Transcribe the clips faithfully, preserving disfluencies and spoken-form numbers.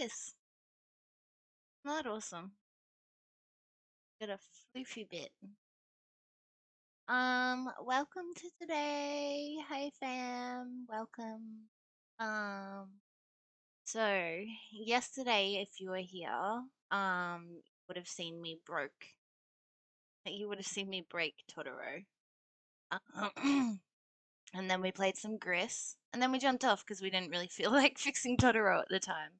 this? Not awesome. Got a floofy bit. Um, welcome to today. Hi fam, welcome. Um, so yesterday, if you were here, um, you would have seen me broke. You would have seen me break Totoro. Um, and then we played some Gris, and then we jumped off because we didn't really feel like fixing Totoro at the time.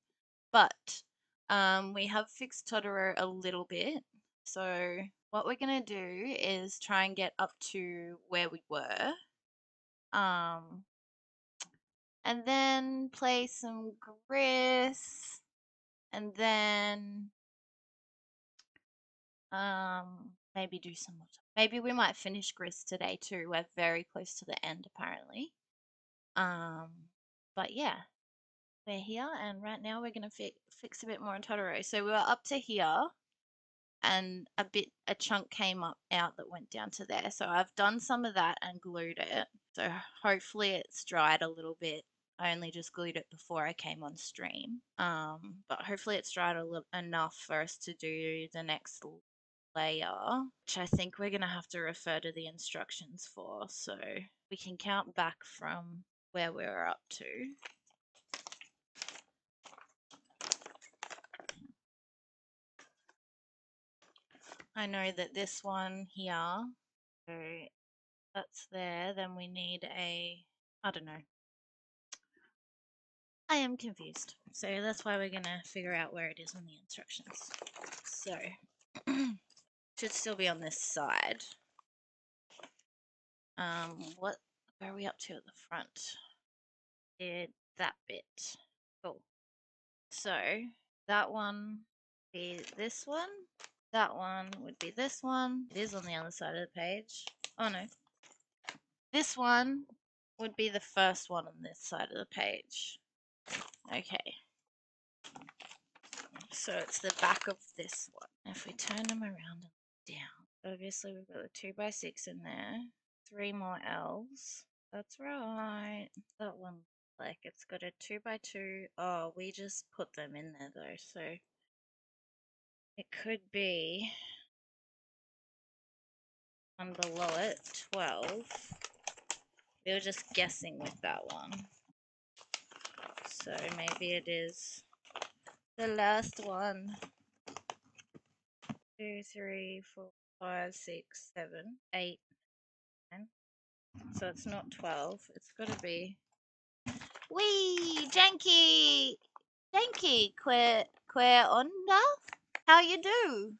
But um, we have fixed Totoro a little bit. So what we're gonna do is try and get up to where we were, um, and then play some Gris, and then um, maybe do some more. Maybe we might finish Gris today too. We're very close to the end apparently. Um, but yeah, we're here, and right now we're gonna fi fix a bit more on Totoro. So we were up to here, and a bit a chunk came up out that went down to there, so I've done some of that and glued it, so hopefully it's dried a little bit. I only just glued it before I came on stream, um but hopefully it's dried a little enough for us to do the next layer, which I think we're gonna have to refer to the instructions for, so we can count back from where we were up to. I know that this one here, so that's there, then we need a, I don't know. I am confused. So that's why we're going to figure out where it is on the instructions. So, should still be on this side. Um, what, where are we up to at the front? Did that bit. Cool. So, that one, be this one. That one would be this one. It is on the other side of the page. Oh no. This one would be the first one on this side of the page. Okay. So it's the back of this one. If we turn them around and down, obviously we've got the two by six in there. Three more L's. That's right. That one looks like it's got a two by two. Oh, we just put them in there though, so it could be one below it, twelve. We were just guessing with that one. So maybe it is the last one. Two, three, four, five, six, seven, eight, nine. So it's not twelve. It's gotta be. Wee! Janky! Janky! Que, que onda? How you do?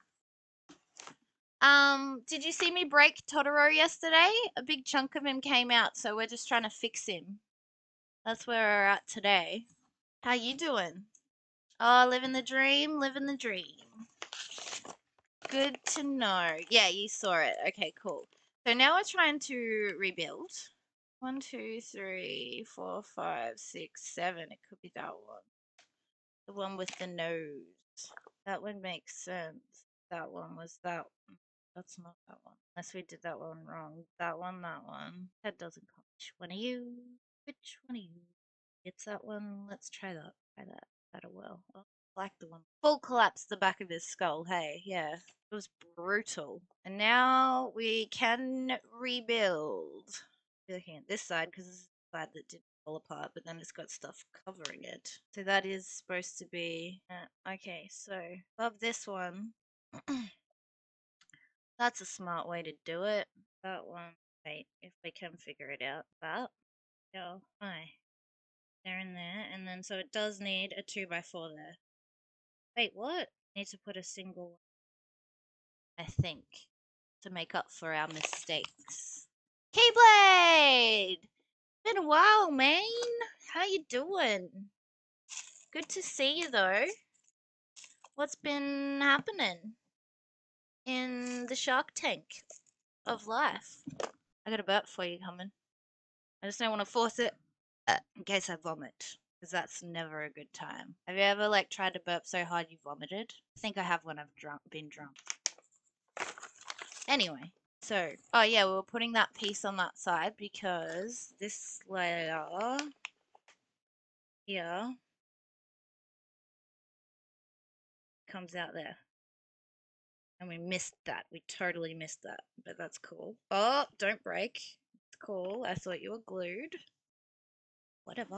Um, did you see me break Totoro yesterday? A big chunk of him came out, so we're just trying to fix him. That's where we're at today. How you doing? Oh, living the dream, living the dream. Good to know. Yeah, you saw it. Okay, cool. So now we're trying to rebuild. One, two, three, four, five, six, seven. It could be that one. The one with the nose. That would make sense. That one was that one. That's not that one. Unless we did that one wrong. That one, that one. That doesn't count. Which one are you? Which one are you? It's that one. Let's try that. Try that. That'll well. Oh, I like the one. Full collapsed the back of his skull. Hey, yeah. It was brutal. And now we can rebuild. We're looking at this side because this is the side that didn't fall apart, but then it's got stuff covering it, so that is supposed to be uh, okay. So above this one, that's a smart way to do it. That one, wait, if we can figure it out, that oh my, they're in there, and then so it does need a two by four there. Wait, what? Need to put a single one, I think, to make up for our mistakes. Keyblade. Been a while, man. How you doing? Good to see you, though. What's been happening in the shark tank of life? I got a burp for you coming. I just don't want to force it uh, in case I vomit, because that's never a good time. Have you ever, like, tried to burp so hard you vomited? I think I have when I've drunk, been drunk. Anyway. So, oh yeah, we were putting that piece on that side because this layer here comes out there. And we missed that. We totally missed that, but that's cool. Oh, don't break. It's cool. I thought you were glued. Whatever.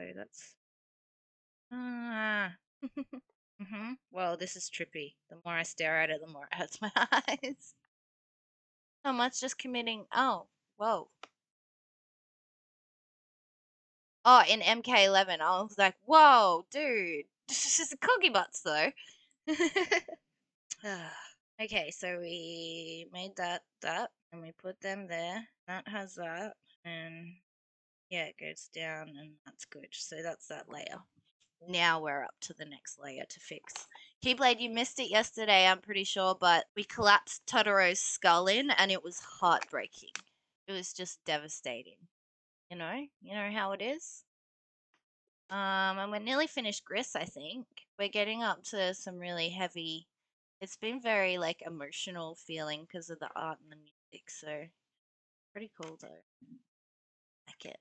So that's... Ah. Mm-hmm. Well, this is trippy. The more I stare at it, the more it hurts my eyes. Oh, mine's just committing... Oh, whoa. Oh, in M K eleven, I was like, whoa, dude. This is coggy butts, though. Okay, so we made that, that, and we put them there. That has that, and yeah, it goes down, and that's good. So that's that layer. Now we're up to the next layer to fix. Keyblade, you missed it yesterday, I'm pretty sure, but we collapsed Totoro's skull in, and it was heartbreaking. It was just devastating. You know? You know how it is? Um, and we're nearly finished Gris, I think. We're getting up to some really heavy... It's been very, like, emotional feeling because of the art and the music, so... Pretty cool, though. Like it.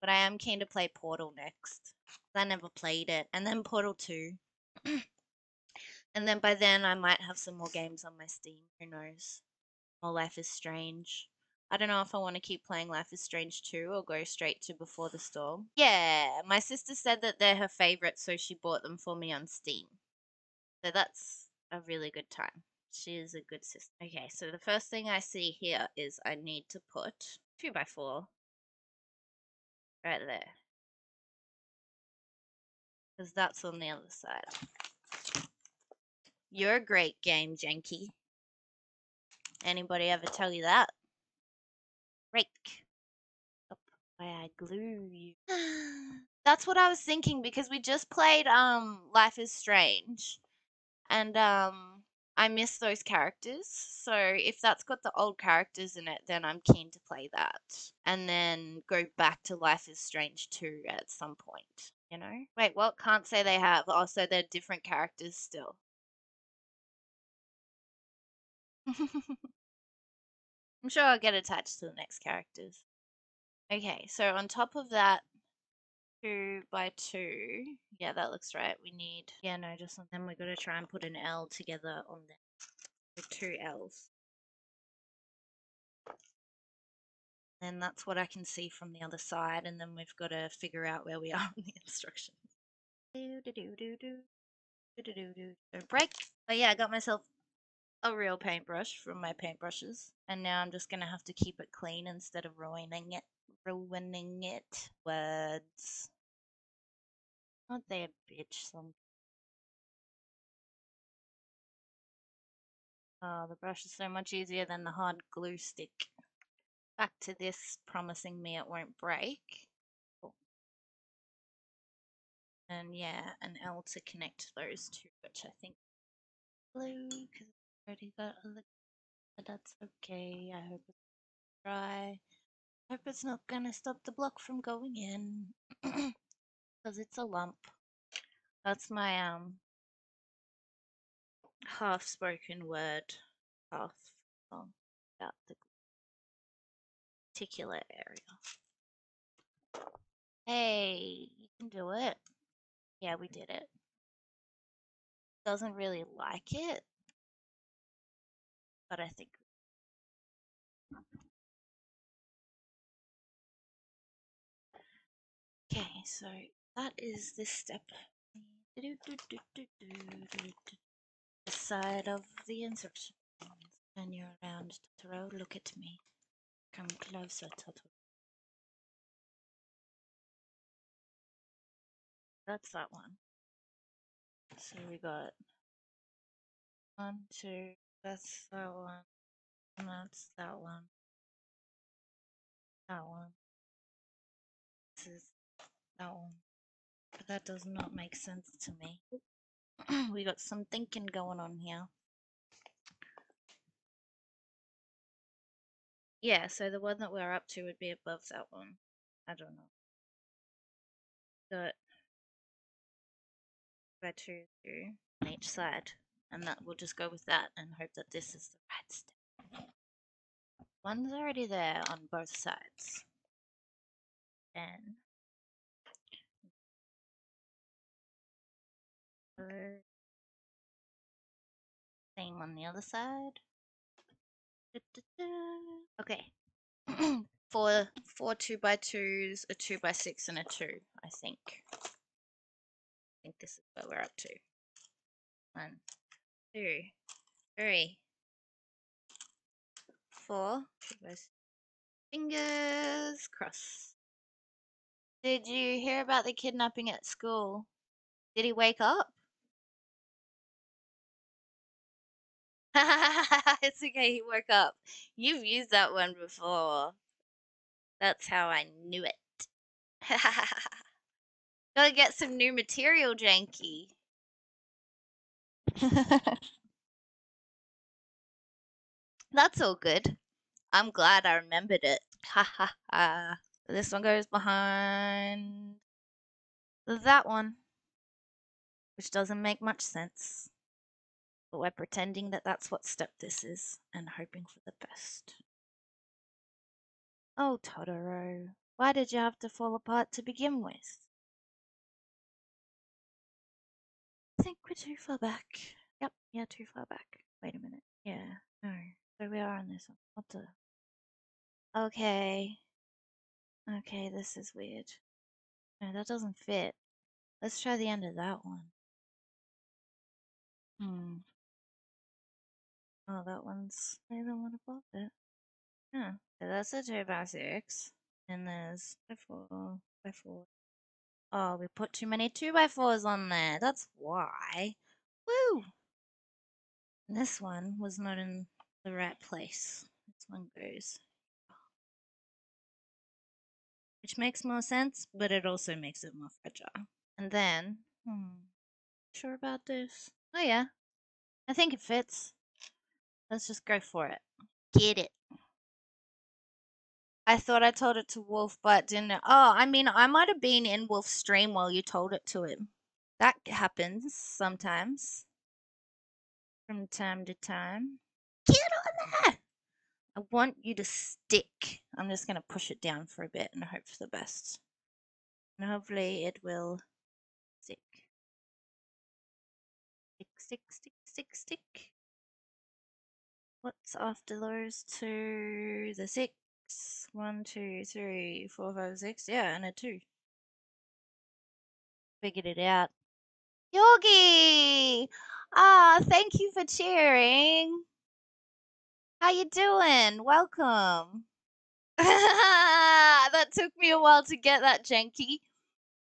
But I am keen to play Portal next. I never played it. And then Portal two. And then by then I might have some more games on my Steam. Who knows? Or Life is Strange. I don't know if I want to keep playing Life is Strange two or go straight to Before the Storm. Yeah, my sister said that they're her favourite, so she bought them for me on Steam. So that's a really good time. She is a good sister. Okay, so the first thing I see here is I need to put two by four right there. Because that's on the other side. You're a great game, Janky. Anybody ever tell you that? Break. Up where I glue you. That's what I was thinking, because we just played um Life is Strange. And um I miss those characters. So if that's got the old characters in it, then I'm keen to play that. And then go back to Life is Strange two at some point. You know? Wait, well, can't say they have. Also, they're different characters still. I'm sure I'll get attached to the next characters. Okay, so on top of that, two by two. Yeah, that looks right. We need... Yeah, no, just on them. We've got to try and put an L together on them. With two L's. And that's what I can see from the other side, and then we've got to figure out where we are in the instructions. Do, do, do, do, do. Do, do, do, do. Don't break. But yeah, I got myself a real paintbrush from my paintbrushes, and now I'm just gonna have to keep it clean instead of ruining it. Ruining it. Words. Aren't they a bitch? Some. Oh, the brush is so much easier than the hard glue stick. Back to this, promising me it won't break. Cool. And yeah, an L to connect those two, which I think blue, because I already got a look, but that's okay. I hope it's dry. I hope it's not gonna stop the block from going in, because it's a lump. That's my um half spoken word, half song about the particular area. Hey, you can do it. Yeah, we did it. Doesn't really like it, but I think. Okay, so that is this step. The side of the insertion. Turn you around, Totoro. Look at me. Come closer, Totoro. That's that one. So we got one, two, that's that one, and that's that one, that one, this is that one. But that does not make sense to me. We got some thinking going on here. Yeah, so the one that we're up to would be above that one. I don't know. Got by two, two on each side, and that we'll just go with that and hope that this is the right step. One's already there on both sides. Then on the other side. Okay. four four two by twos, a two by six and a two, I think. I think this is what we're up to. One, two, three, four, two by six. Fingers crossed. Did you hear about the kidnapping at school? Did he wake up? It's okay, he woke up. You've used that one before. That's how I knew it. Gotta get some new material, Janky. That's all good. I'm glad I remembered it. Ha ha ha. This one goes behind that one, which doesn't make much sense. But we're pretending that that's what step this is and hoping for the best. Oh, Totoro, why did you have to fall apart to begin with? I think we're too far back. Yep, yeah, too far back. Wait a minute. Yeah, no. So we are on this one. What the? Okay. Okay, this is weird. No, that doesn't fit. Let's try the end of that one. Hmm. Oh, that one's, I don't want to pop it. Yeah, so that's a two by six. And there's a four by four. Oh, we put too many two by fours on there. That's why. Woo! And this one was not in the right place. This one goes. Which makes more sense, but it also makes it more fragile. And then, hmm, sure about this? Oh yeah, I think it fits. Let's just go for it. Get it. I thought I told it to Wolf, but didn't it? Oh, I mean, I might have been in Wolf's stream while you told it to him. That happens sometimes. From time to time. Get on that! I want you to stick. I'm just going to push it down for a bit and hope for the best. And hopefully it will stick. Stick, stick, stick, stick. What's after those two? The six. One, two, three, four, five, six. Yeah, and a two. Figured it out. Yogi! Ah, thank you for cheering. How you doing? Welcome. That took me a while to get that, Janky.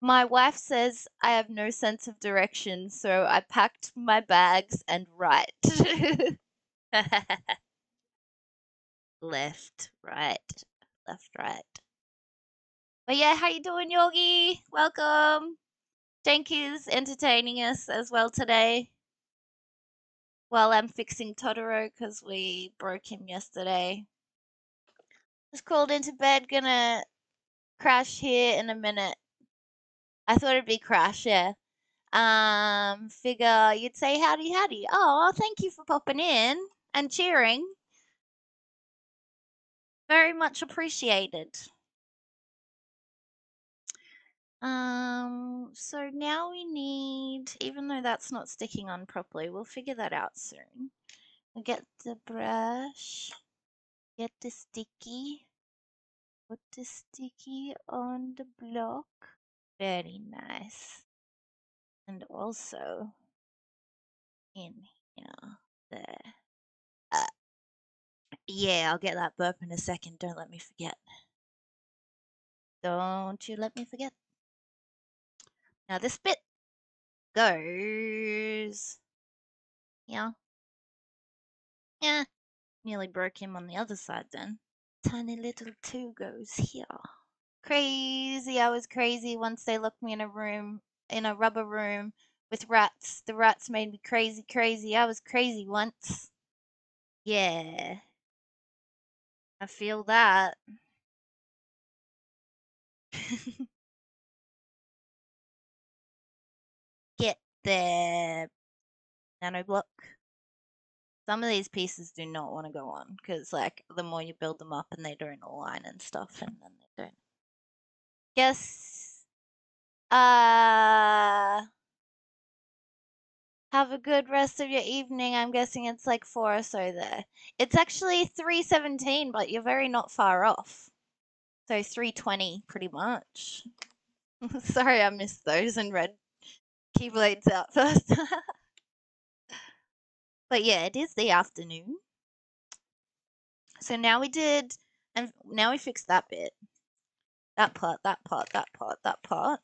My wife says I have no sense of direction, so I packed my bags and right. Left, right, left, right. But yeah, how you doing, Yogi? Welcome. Janky's entertaining us as well today. While I'm fixing Totoro because we broke him yesterday. Just crawled into bed, gonna crash here in a minute. I thought it'd be Crash, yeah. Um, figure you'd say howdy howdy. Oh, thank you for popping in and cheering. Very much appreciated. Um, so now we need, even though that's not sticking on properly, we'll figure that out soon. We'll get the brush, get the sticky, put the sticky on the block. Very nice. And also in here, there. Uh, yeah, I'll get that burp in a second. Don't let me forget. Don't you let me forget. Now this bit goes. Yeah. Yeah. Nearly broke him on the other side then. Tiny little two goes here. Crazy, I was crazy once they locked me in a room, in a rubber room with rats. The rats made me crazy, crazy. I was crazy once. Yeah. I feel that. Get there. Nanoblock. Some of these pieces do not want to go on because, like, the more you build them up and they don't align and stuff, and then they don't. Guess, uh, Have a good rest of your evening. I'm guessing it's like four or so there. It's actually three seventeen, but you're very not far off. So three twenty, pretty much. Sorry I missed those and read Keyblades out first. But yeah, it is the afternoon. So now we did, and now we fixed that bit. That part, that part, that part, that part.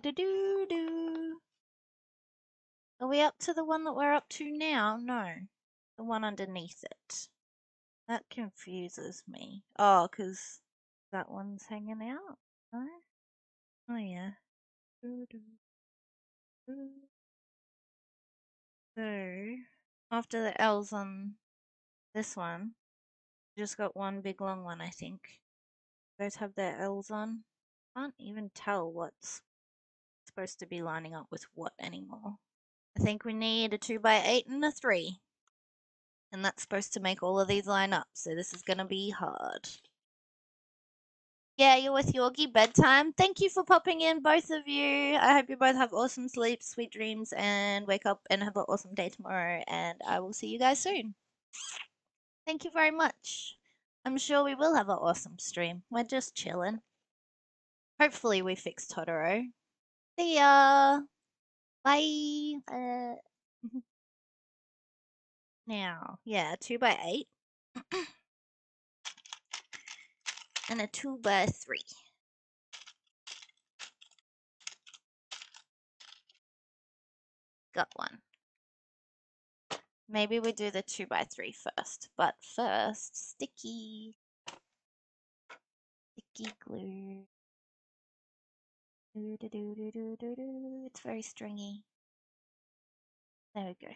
Do-do-do-do. Are we up to the one that we're up to now? No. The one underneath it. That confuses me. Oh, because that one's hanging out. No? Oh, yeah. Do-do-do. So, after the L's on this one, just got one big long one, I think. Both have their L's on. Can't even tell what's supposed to be lining up with what anymore. I think we need a two by eight and a three. And that's supposed to make all of these line up, so this is going to be hard. Yeah, you're with Yorgi, bedtime. Thank you for popping in, both of you. I hope you both have awesome sleep, sweet dreams, and wake up and have an awesome day tomorrow. And I will see you guys soon. Thank you very much. I'm sure we will have an awesome stream. We're just chilling. Hopefully we fix Totoro. See ya. Bye. Uh, now, yeah, two by eight. And a two by three. Got one. Maybe we do the two by three first, but first, sticky, sticky glue. Do, do, do, do, do, do, do. It's very stringy. There we go.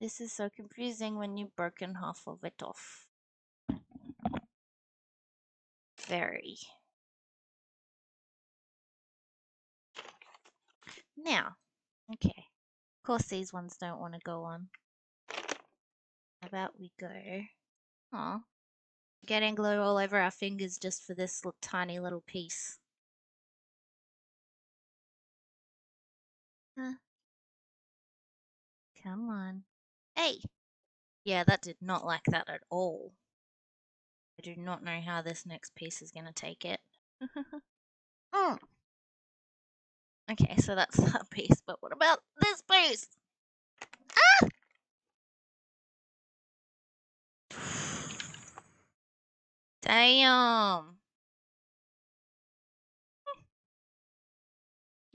This is so confusing when you've broken half of it off. Very. Now, okay. Of course, these ones don't want to go on. How about we go? Aw. Getting glue all over our fingers just for this little, tiny little piece. Huh. Come on. Hey! Yeah, that did not like that at all. I do not know how this next piece is going to take it. mm. Okay, so that's that piece, but what about this piece? Ah! Damn!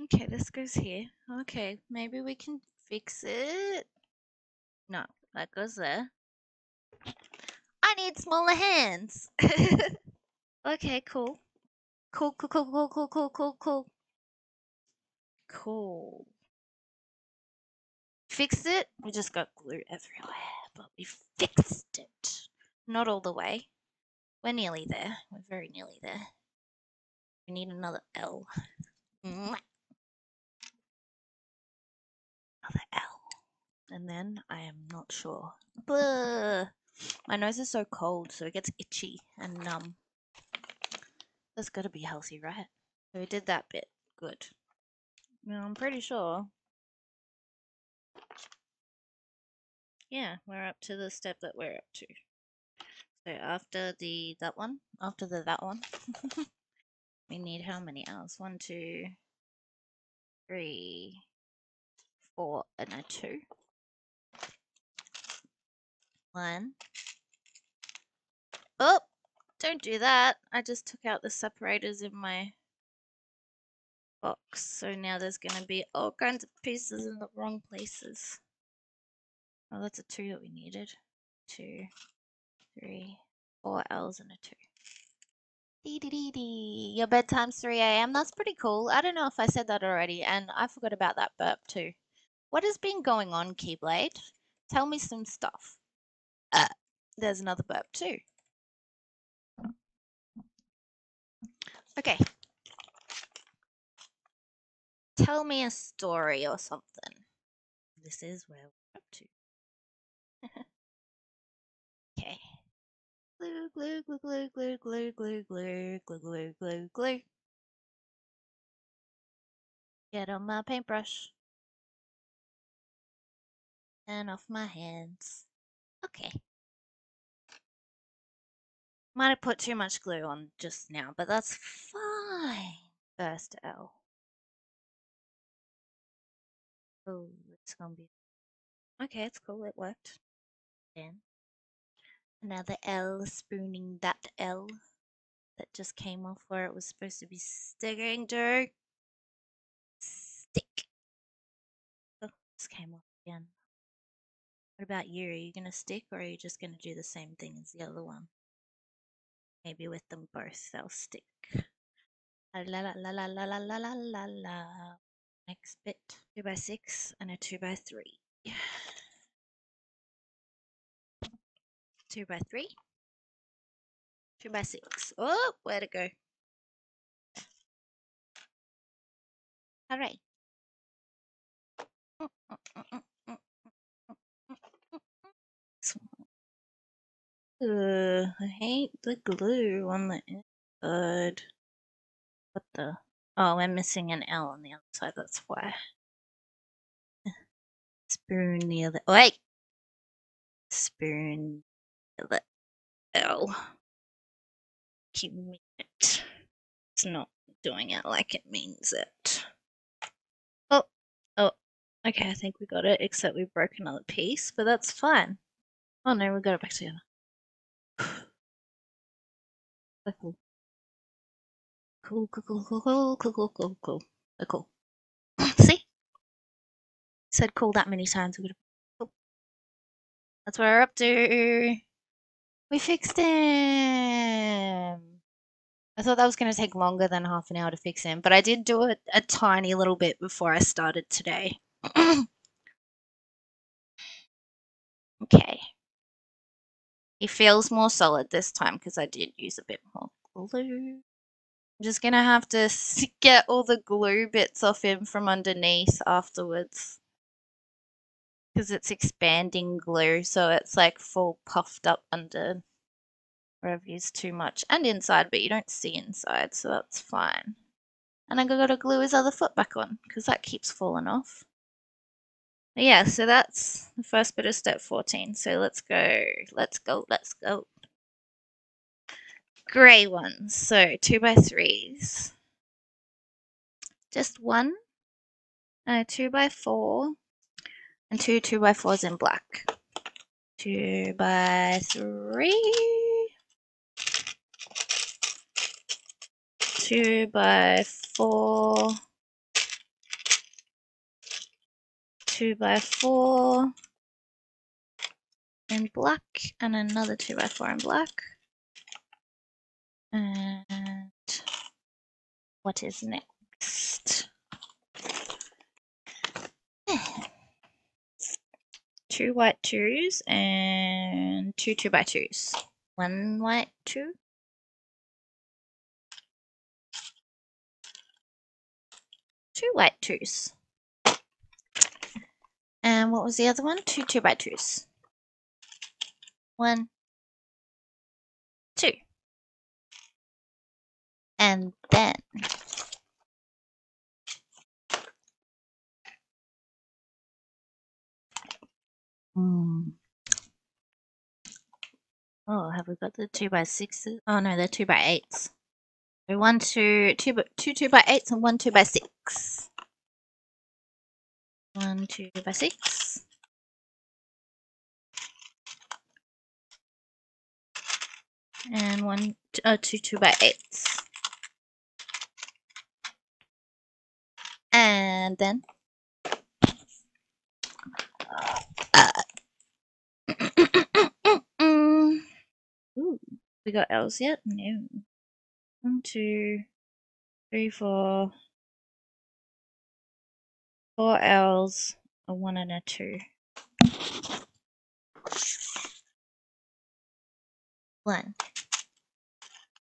Okay, this goes here. Okay, maybe we can fix it. No, that goes there. I need smaller hands. Okay, cool. Cool, cool, cool, cool, cool, cool, cool, cool. Cool. Fixed it. We just got glue everywhere, but we fixed it. Not all the way. We're nearly there. We're very nearly there. We need another L. Another L. And then I am not sure. Blah. My nose is so cold, so it gets itchy and numb. That's gotta be healthy, right? So we did that bit. Good. Now I'm pretty sure. Yeah, we're up to the step that we're up to. So after the that one, after the that one, we need how many L's? One, two, three, four, and a two. One. Oh, don't do that. I just took out the separators in my box. So now there's going to be all kinds of pieces in the wrong places. Oh, that's a two that we needed. Two, three, four L's and a two. Dee dee dee dee. Your bedtime's three A M. That's pretty cool. I don't know if I said that already, and I forgot about that burp too. What has been going on, Keyblade? Tell me some stuff. Uh, there's another burp too. Okay. Tell me a story or something. This is where we're up to. Okay. Glue, glue, glue, glue, glue, glue, glue, glue, glue, glue, glue, glue. Get on my paintbrush. And off my hands. Okay. Might have put too much glue on just now, but that's fine. First L. Oh, it's gonna be... Okay, it's cool, it worked. Then another L, spooning that L that just came off where it was supposed to be sticking to. Stick. Oh, this came off again. What about you? Are you gonna stick, or are you just gonna do the same thing as the other one? Maybe with them both, they'll stick. La la la la la la la la la la. Next bit, two by six and a two by three. Two by three, two by six. Oh, where to go? All right. Mm, mm, mm, mm. Uh, I hate the glue on the inside. What the? Oh, we're missing an L on the outside, that's why. Spoon the other. Wait! Spoon the other L. Give me it. It's not doing it like it means it. Oh, oh. Okay, I think we got it, except we broke another piece, but that's fine. Oh no, we got it back together. Cool, cool, cool, cool, cool, cool, cool, cool, cool. See? Said cool that many times. Cool. That's what we're up to. We fixed him. I thought that was going to take longer than half an hour to fix him, but I did do it a tiny little bit before I started today. Okay. It feels more solid this time because I did use a bit more glue. I'm just going to have to get all the glue bits off him from underneath afterwards. Because it's expanding glue, so it's like full puffed up under where I've used too much. And inside, but you don't see inside, so that's fine. And I've got to glue his other foot back on because that keeps falling off. Yeah, so that's the first bit of step fourteen. So let's go, let's go, let's go. Grey ones, so two by threes. Just one, uh, two by four, and two two by fours in black. Two by three, two by four. Two by four in black, and another two by four in black. And what is next? Two white twos and two two by twos. One white two. Two white twos. And what was the other one? Two two by twos. One, two. And then mm. Oh, have we got the two by sixes? Oh no, they're two by eights. So one, two, two, two, two by eights, and one two by six. One, two by six. And one, oh, two, two by eights. And then. Uh, Ooh, we got L's yet? No. One, two, three, four. Four L's, a one and a two. One,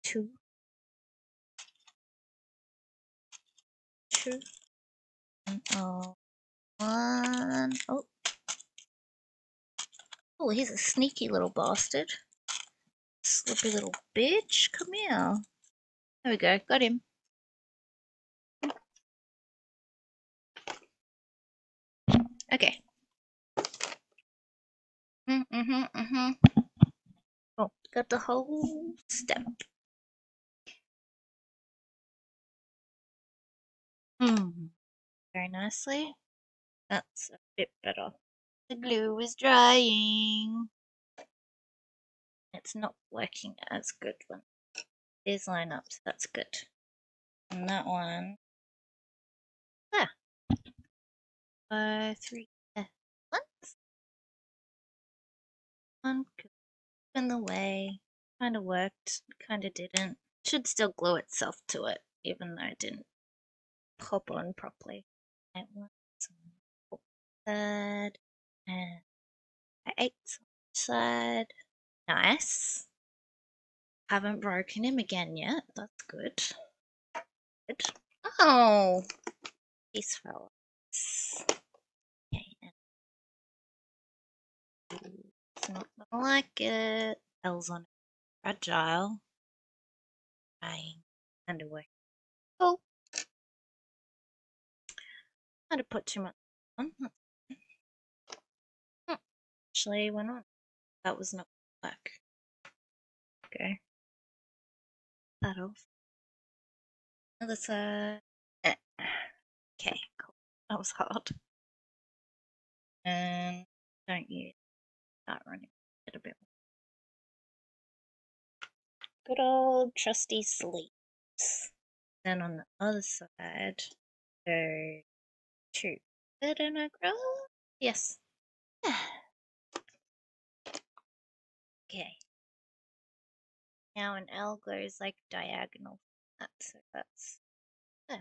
two, two, and oh, one. Oh, oh, he's a sneaky little bastard. Slippy little bitch, come here. There we go, got him. Okay. Mm hmm, mm hmm. Oh, got the whole step. Hmm. Very nicely. That's a bit better. The glue is drying. It's not working as good when these line up, so that's good. And that one. There. Ah. Five, three, there. Once. One could be in the way. Kind of worked, kind of didn't. Should still glue itself to it, even though it didn't pop on properly. And one, two, third, and eight side. Nice. Haven't broken him again yet. That's good. Good. Oh, these fellas. Okay. It's not gonna like it. L's on it. Fragile. Trying. Underway. Oh. Had to put too much on. Actually, why not? That was not. Back. Okay. That off. Other side. Eh. Okay, cool. That was hard. And don't use that running a bit more. Good old trusty sleeves. Then on the other side, go to bit and I grow. Yes. Yeah. Okay. Now an L goes like diagonal. That's so that's there.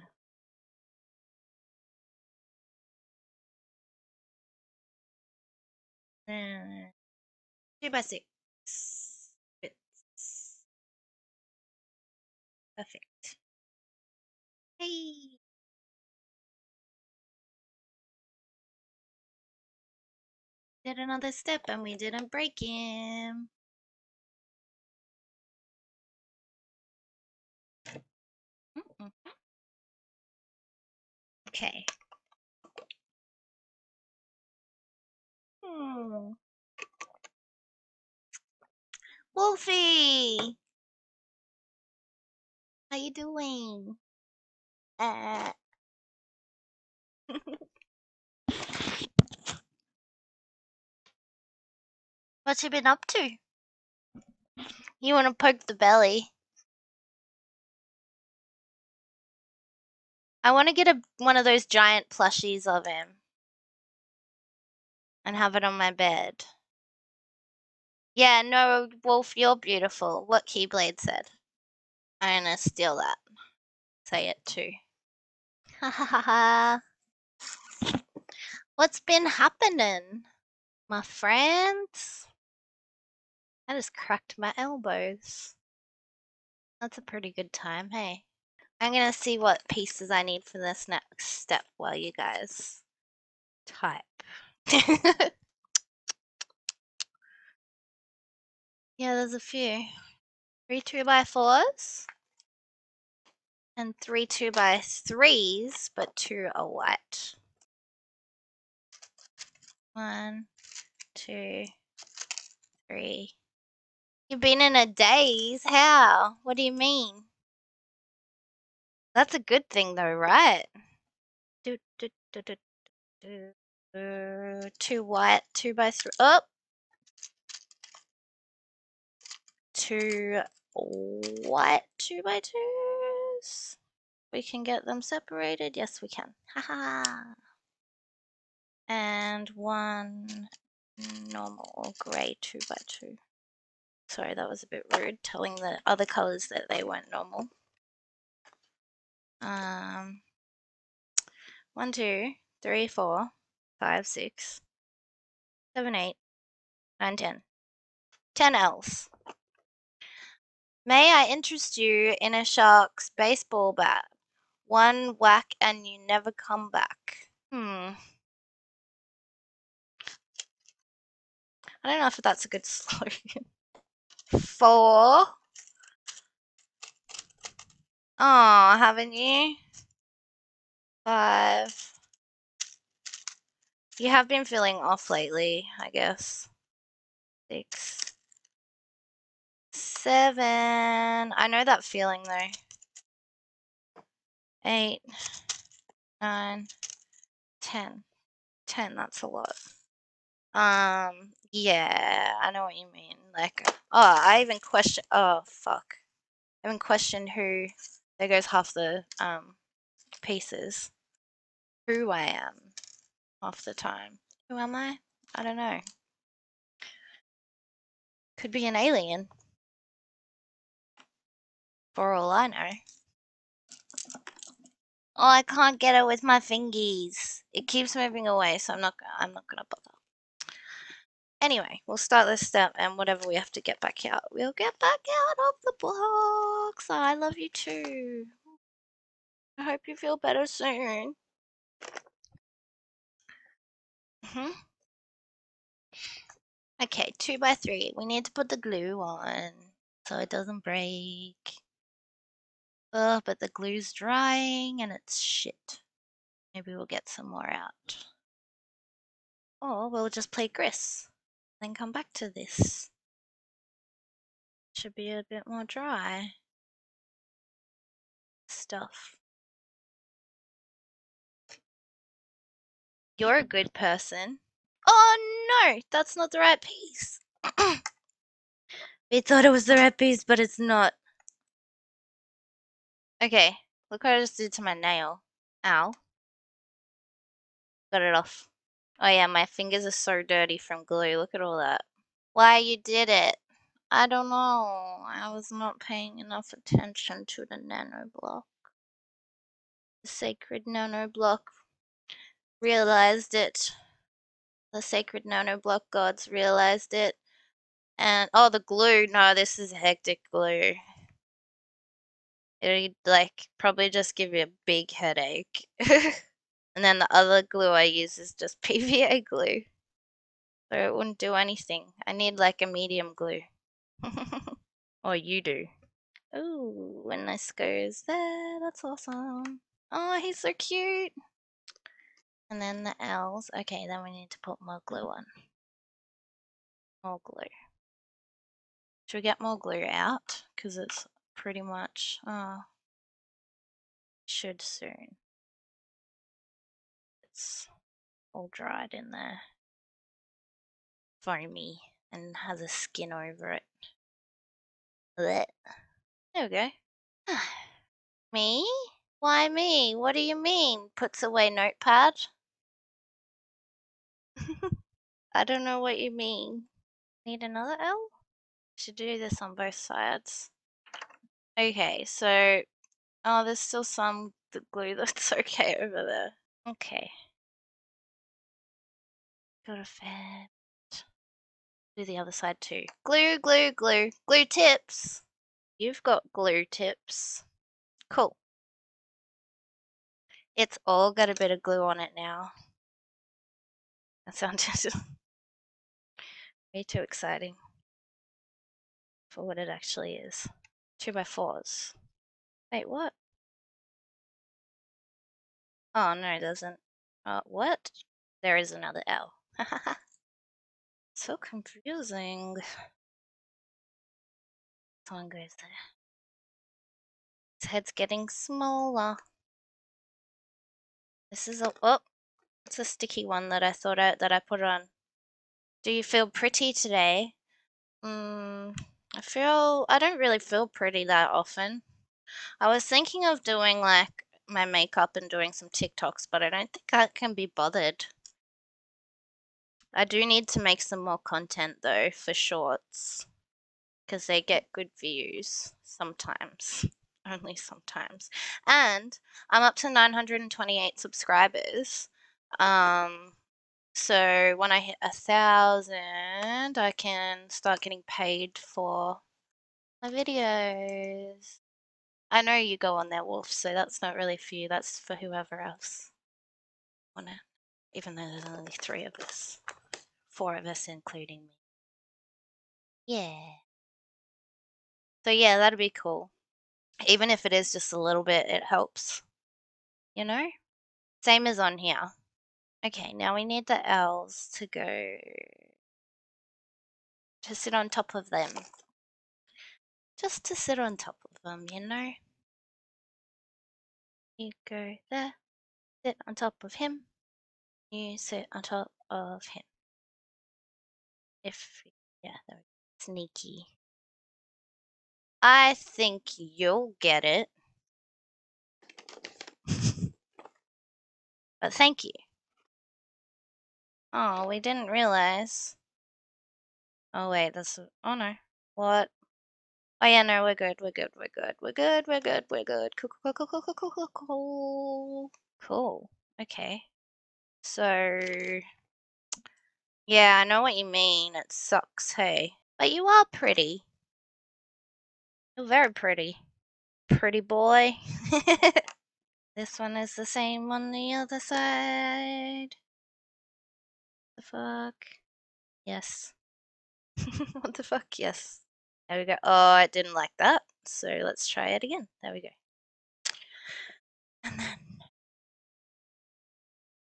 Then two by six bits. Perfect. Hey. Did another step and we didn't break him. Mm-hmm. Okay. Hmm. Wolfie, how you doing? Uh. What's he been up to? You want to poke the belly? I want to get a, one of those giant plushies of him and have it on my bed. Yeah, no, Wolf, you're beautiful. What Keyblade said. I'm going to steal that. Say it too. Ha ha ha ha. What's been happening, my friends? I just cracked my elbows. That's a pretty good time, hey? I'm going to see what pieces I need for this next step while you guys type. Yeah, there's a few. Three two by fours and three two by threes, but two are white. One, two, three. You've been in a daze? How? What do you mean? That's a good thing though, right? Do, do, do, do, do, do. Two white, two by three. Oh! Two white, two by twos. We can get them separated. Yes, we can. Haha. And one normal grey, two by two. Sorry, that was a bit rude, telling the other colours that they weren't normal. Um, one, two, three, four, five, six, seven, eight, nine, ten. Ten L's. May I interest you in a shark's baseball bat? One whack and you never come back. Hmm. I don't know if that's a good slogan. Four. Aw, haven't you? Five. You have been feeling off lately, I guess. Six. Seven. I know that feeling though. Eight. Nine. Ten. Ten, that's a lot. Um, yeah, I know what you mean. Like, oh, I even question. Oh, fuck. I even questioned who. There goes half the um pieces. Who I am half the time. Who am I? I don't know. Could be an alien. For all I know. Oh, I can't get it with my fingies. It keeps moving away, so I'm not. I'm not gonna bother. Anyway, we'll start this step, and whatever we have to get back out, we'll get back out of the blocks. I love you too. I hope you feel better soon. Mm-hmm. Okay, two by three. We need to put the glue on so it doesn't break. Oh, but the glue's drying and it's shit. Maybe we'll get some more out. Or we'll just play Gris. Then come back to this. Should be a bit more dry stuff. You're a good person. Oh no, that's not the right piece. We thought it was the right piece, but it's not. Okay, look what I just did to my nail. Ow. Got it off. Oh yeah, my fingers are so dirty from glue. Look at all that. Why you did it? I don't know. I was not paying enough attention to the nanoblock. The sacred nanoblock. Realized it. The sacred nanoblock gods realized it. And, oh, the glue. No, this is hectic glue. It'd, like, probably just give you a big headache. And then the other glue I use is just P V A glue. So it wouldn't do anything. I need, like, a medium glue. Or you do. Ooh, and this goes there. That's awesome. Oh, he's so cute. And then the L's. Okay, then we need to put more glue on. More glue. Should we get more glue out? Because it's pretty much... Oh, should soon. It's all dried in there. Foamy. And has a skin over it. Blech. There we go. Me? Why me? What do you mean? Puts away notepad? I don't know what you mean. Need another L? Should do this on both sides. Okay, so oh, there's still some glue that's okay over there. Okay, got a fan. Do the other side too. Glue, glue, glue, glue tips. You've got glue tips. Cool. It's all got a bit of glue on it now. That sounded way too exciting for what it actually is. Two by fours. Wait, what? Oh no, it doesn't. Uh, what? There is another L. So confusing. This one goes there. His head's getting smaller. This is a oh, it's a sticky one that I thought out that I put on. Do you feel pretty today? Mm. I feel, I don't really feel pretty that often. I was thinking of doing like my makeup and doing some TikToks, but I don't think I can be bothered. I do need to make some more content though for shorts, because they get good views sometimes, only sometimes. And I'm up to nine hundred twenty-eight subscribers. Um, So when I hit a thousand, I can start getting paid for my videos. I know you go on there, Wolf, so that's not really for you. That's for whoever else. Wanna, even though there's only three of us, four of us including me. Yeah. So yeah, that'd be cool. Even if it is just a little bit, it helps. You know, same as on here. Okay, now we need the L's to go to sit on top of them. Just to sit on top of them, you know? You go there, sit on top of him, you sit on top of him. If, yeah, there we go. Sneaky. I think you'll get it. But thank you. Oh, we didn't realize. Oh, wait, that's. Oh, no. What? Oh, yeah, no, we're good, we're good, we're good, we're good, we're good, we're good. Cool, cool, cool, cool, cool, cool, cool, cool. Cool. Okay. So. Yeah, I know what you mean. It sucks, hey. But you are pretty. You're very pretty. Pretty boy. This one is the same on the other side. The fuck? Yes. What the fuck? Yes. There we go. Oh, it didn't like that. So let's try it again. There we go. And then.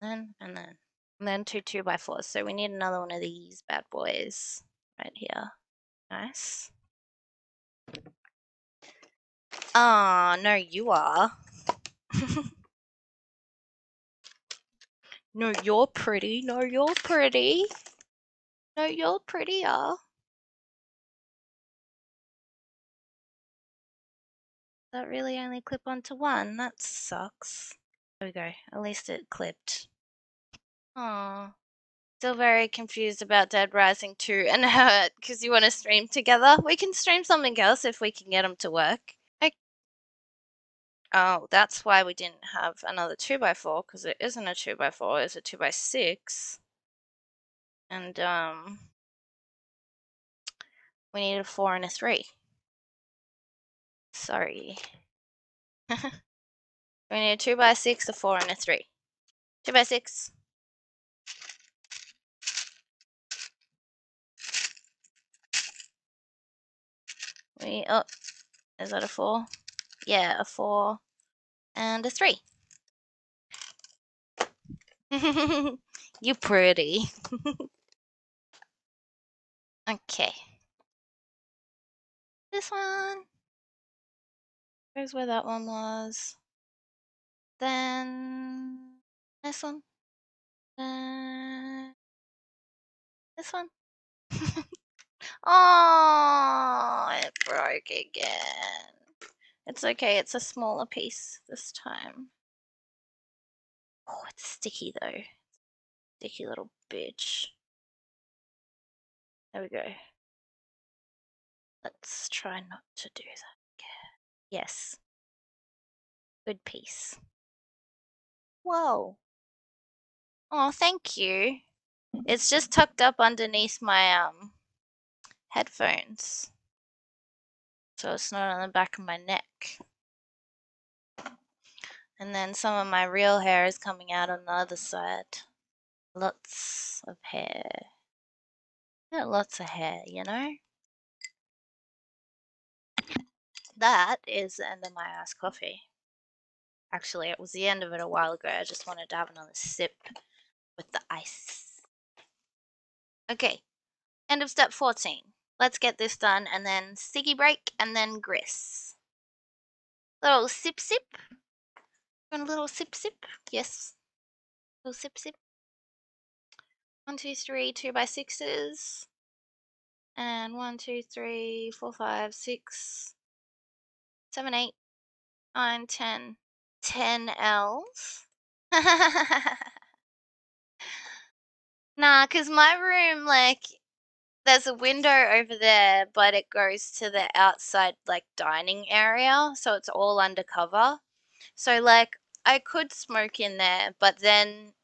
And then. And then. And then two two by fours. So we need another one of these bad boys right here. Nice. Ah, oh, no, you are. No, you're pretty. No, you're pretty. No, you're prettier. That really only clip onto one. That sucks. There we go. At least it clipped. Aww. Still very confused about Dead Rising two and Hurt because you want to stream together. We can stream something else if we can get them to work. Okay. Oh, that's why we didn't have another two by four, because it isn't a two by four, it's a two by six. And um, we need a four and a three. Sorry. We need a two by six, a four and a three. two by six. We, oh, is that a four? Yeah, a four and a three. You pretty. Okay. This one goes where that one was. Then this one. Then this one. Oh, it broke again. It's okay, it's a smaller piece this time. Oh, it's sticky though. Sticky little bitch. There we go. Let's try not to do that again. Yes. Good piece. Whoa. Oh, thank you. It's just tucked up underneath my, um, headphones, so it's not on the back of my neck. And then some of my real hair is coming out on the other side. Lots of hair. Got lots of hair, you know. That is the end of my iced coffee. Actually, it was the end of it a while ago. I just wanted to have another sip with the ice. Okay, end of step fourteen. Let's get this done, and then Siggy break, and then Gris. Little sip sip. A little sip sip. Yes. Little sip sip. One, two, three, two by sixes. And one, two, three, four, five, six, seven, eight, nine, ten. Ten L's. Nah, because my room, like, there's a window over there, but it goes to the outside, like, dining area, so it's all undercover. So, like, I could smoke in there, but then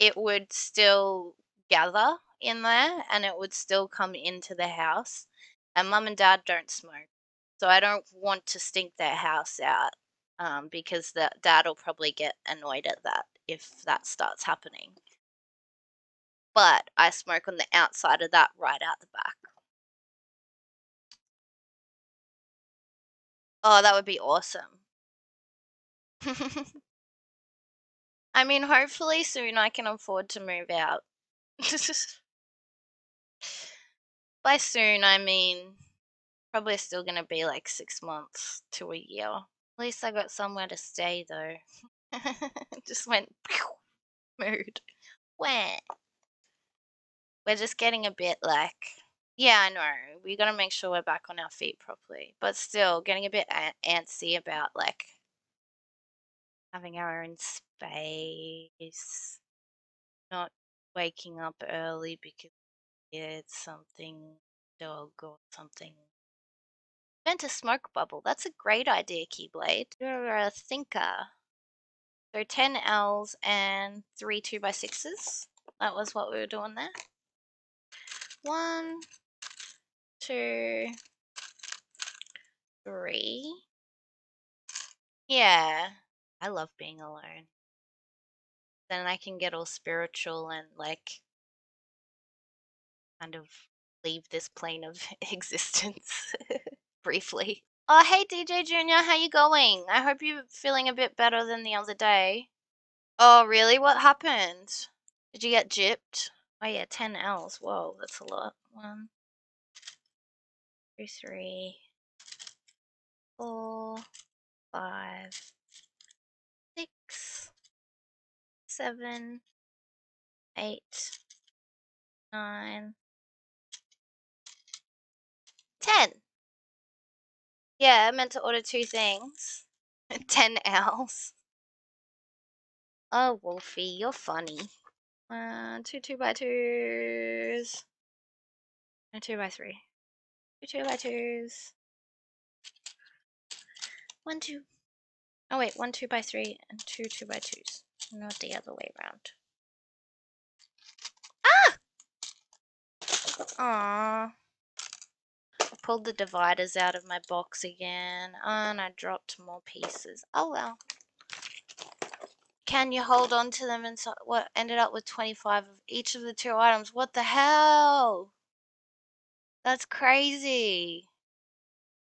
it would still gather in there, and it would still come into the house. And Mum and Dad don't smoke, so I don't want to stink their house out, um, because the, Dad will probably get annoyed at that if that starts happening. But I smoke on the outside of that, right out the back. Oh, that would be awesome. I mean, hopefully soon I can afford to move out. By soon, I mean, probably still gonna be like six months to a year. At least I got somewhere to stay though. Just went pew, mood. Where? We're just getting a bit like, yeah, I know, we gotta make sure we're back on our feet properly. But still, getting a bit antsy about like having our own space, not waking up early because it's something dog or something. Vent a smoke bubble. That's a great idea, Keyblade. You're a thinker. So ten L's and three two by sixes. That was what we were doing there. One, two, three. Yeah, I love being alone. Then I can get all spiritual and like kind of leave this plane of existence briefly. Oh, hey D J Junior, how you going? I hope you're feeling a bit better than the other day. Oh, really? What happened? Did you get gypped? Oh yeah, ten L's. Whoa, that's a lot. One, two, three, four, five, six, seven, eight, nine, ten. Yeah, I meant to order two things. ten L's. Oh, Wolfie, you're funny. Uh, two two by twos. And two by three. Two two by twos. One two. Oh wait, one two by three and two two by twos. Not the other way around. Ah! Aww. I pulled the dividers out of my box again, and I dropped more pieces. Oh well. Can you hold on to them? And so what ended up with twenty-five of each of the two items. What the hell? That's crazy.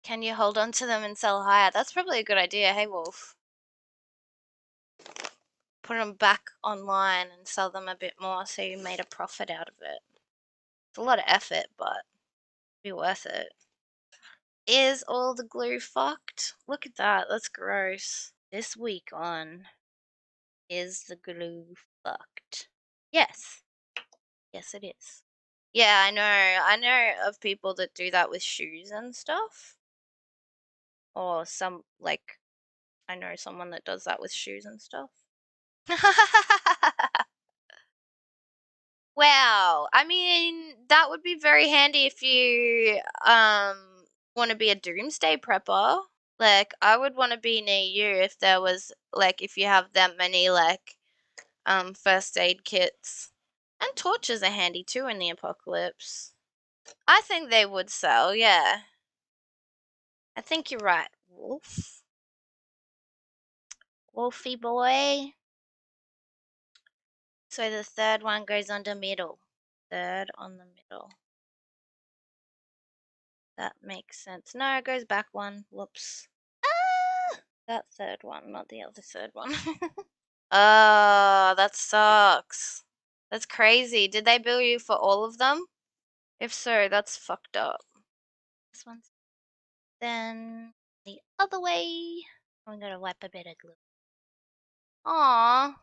Can you hold on to them and sell higher? That's probably a good idea. Hey, Wolf. Put them back online and sell them a bit more so you made a profit out of it. It's a lot of effort, but it'd be worth it. Is all the glue fucked? Look at that. That's gross. This week on... Is the glue fucked? Yes. Yes, it is. Yeah, I know. I know of people that do that with shoes and stuff. Or some, like, I know someone that does that with shoes and stuff. Wow. I mean, that would be very handy if you um want to be a doomsday prepper. Like, I would want to be near you if there was, like, if you have that many, like, um, first aid kits. And torches are handy, too, in the apocalypse. I think they would sell, yeah. I think you're right, Wolf. Wolfie boy. So the third one goes on the middle. Third on the middle. That makes sense. No, it goes back one. Whoops. Ah! That third one, not the other third one. Oh, that sucks. That's crazy. Did they bill you for all of them? If so, that's fucked up. This one's... Then the other way. I'm gonna wipe a bit of glue. Aww.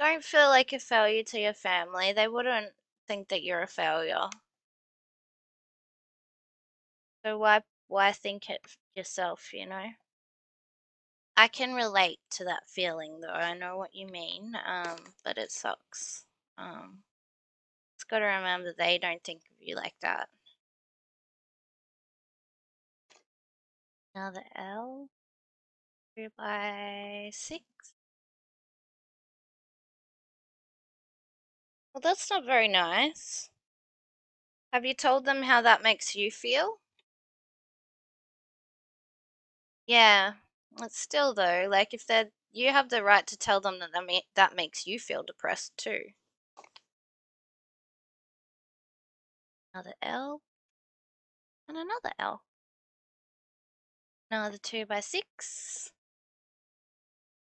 Don't feel like a failure to your family. They wouldn't think that you're a failure. So why, why think it yourself, you know? I can relate to that feeling, though. I know what you mean, um, but it sucks. Um, it's got to remember they don't think of you like that. Another L. Two by six. Well, that's not very nice. Have you told them how that makes you feel? Yeah, it's still though, like if they're, you have the right to tell them that that, ma that makes you feel depressed too. Another L, and another L. Another two by six.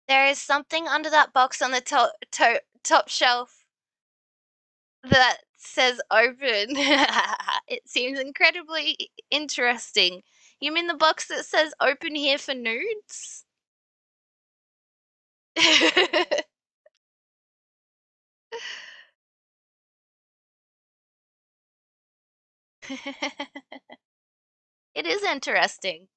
There is something under that box on the top, to top shelf that says open. It seems incredibly interesting. You mean the box that says open here for nudes? It is interesting.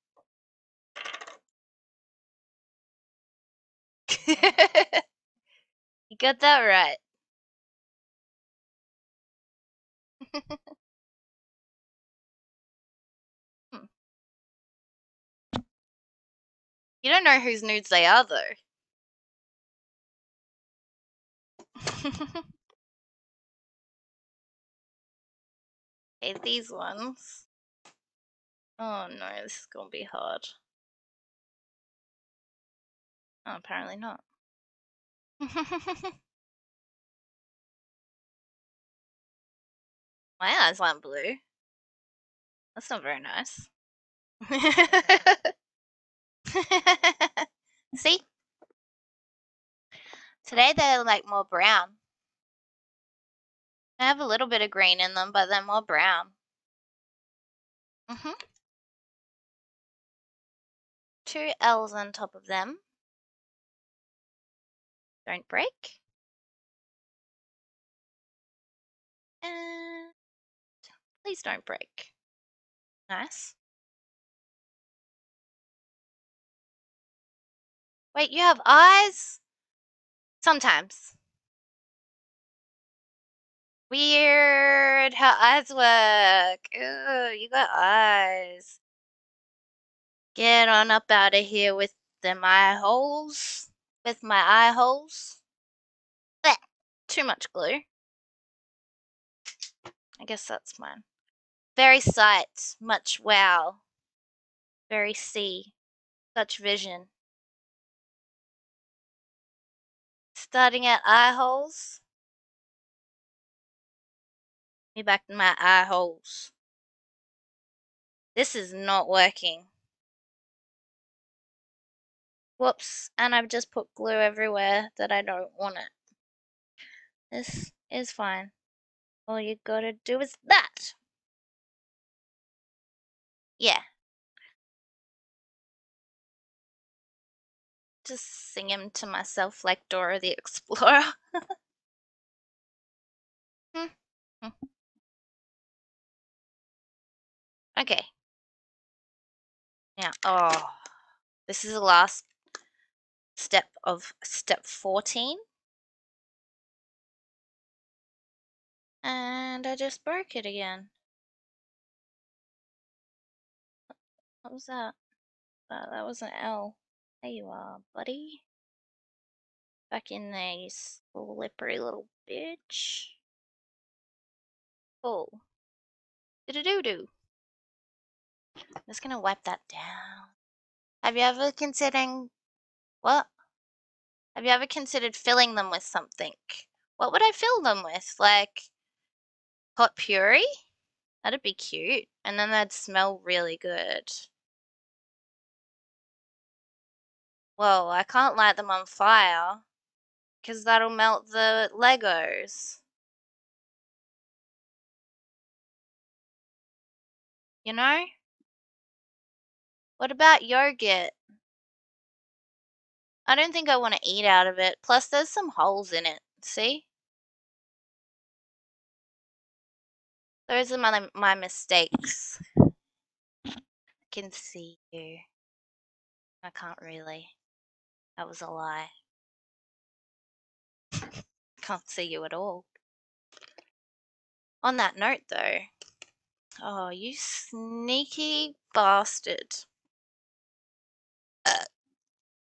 You got that right. hmm. You don't know whose nudes they are, though. Okay, these ones. Oh no, this is gonna be hard. Oh, apparently not. My eyes aren't blue. That's not very nice. See? Today they're like more brown. They have a little bit of green in them, but they're more brown. Mm-hmm. Two L's on top of them. Don't break. And please don't break. Nice. Wait, you have eyes? Sometimes. Weird how eyes work. Ooh, you got eyes. Get on up out of here with them eye holes. With my eye holes. Blech. Too much glue. I guess that's mine. Very sight, much wow. Very see, such vision. Starting at eye holes. Me back to my eye holes. This is not working. Whoops, and I've just put glue everywhere that I don't want it. This is fine. All you gotta do is that. Yeah. Just sing him to myself like Dora the Explorer. Okay. Now, oh, this is the last step of step fourteen, and I just broke it again. What was that? Oh, that was an L. There you are, buddy. Back in there, you slippery little bitch. Cool. Do-do-do-do. I'm just gonna wipe that down. Have you ever considered... What? Have you ever considered filling them with something? What would I fill them with? Like hot puree? That'd be cute. And then that'd smell really good. Whoa, I can't light them on fire because that'll melt the Legos. You know? What about yogurt? I don't think I want to eat out of it. Plus, there's some holes in it. See? Those are my, my mistakes. I can see you. I can't really. That was a lie. Can't see you at all. On that note, though. Oh, you sneaky bastard. Uh.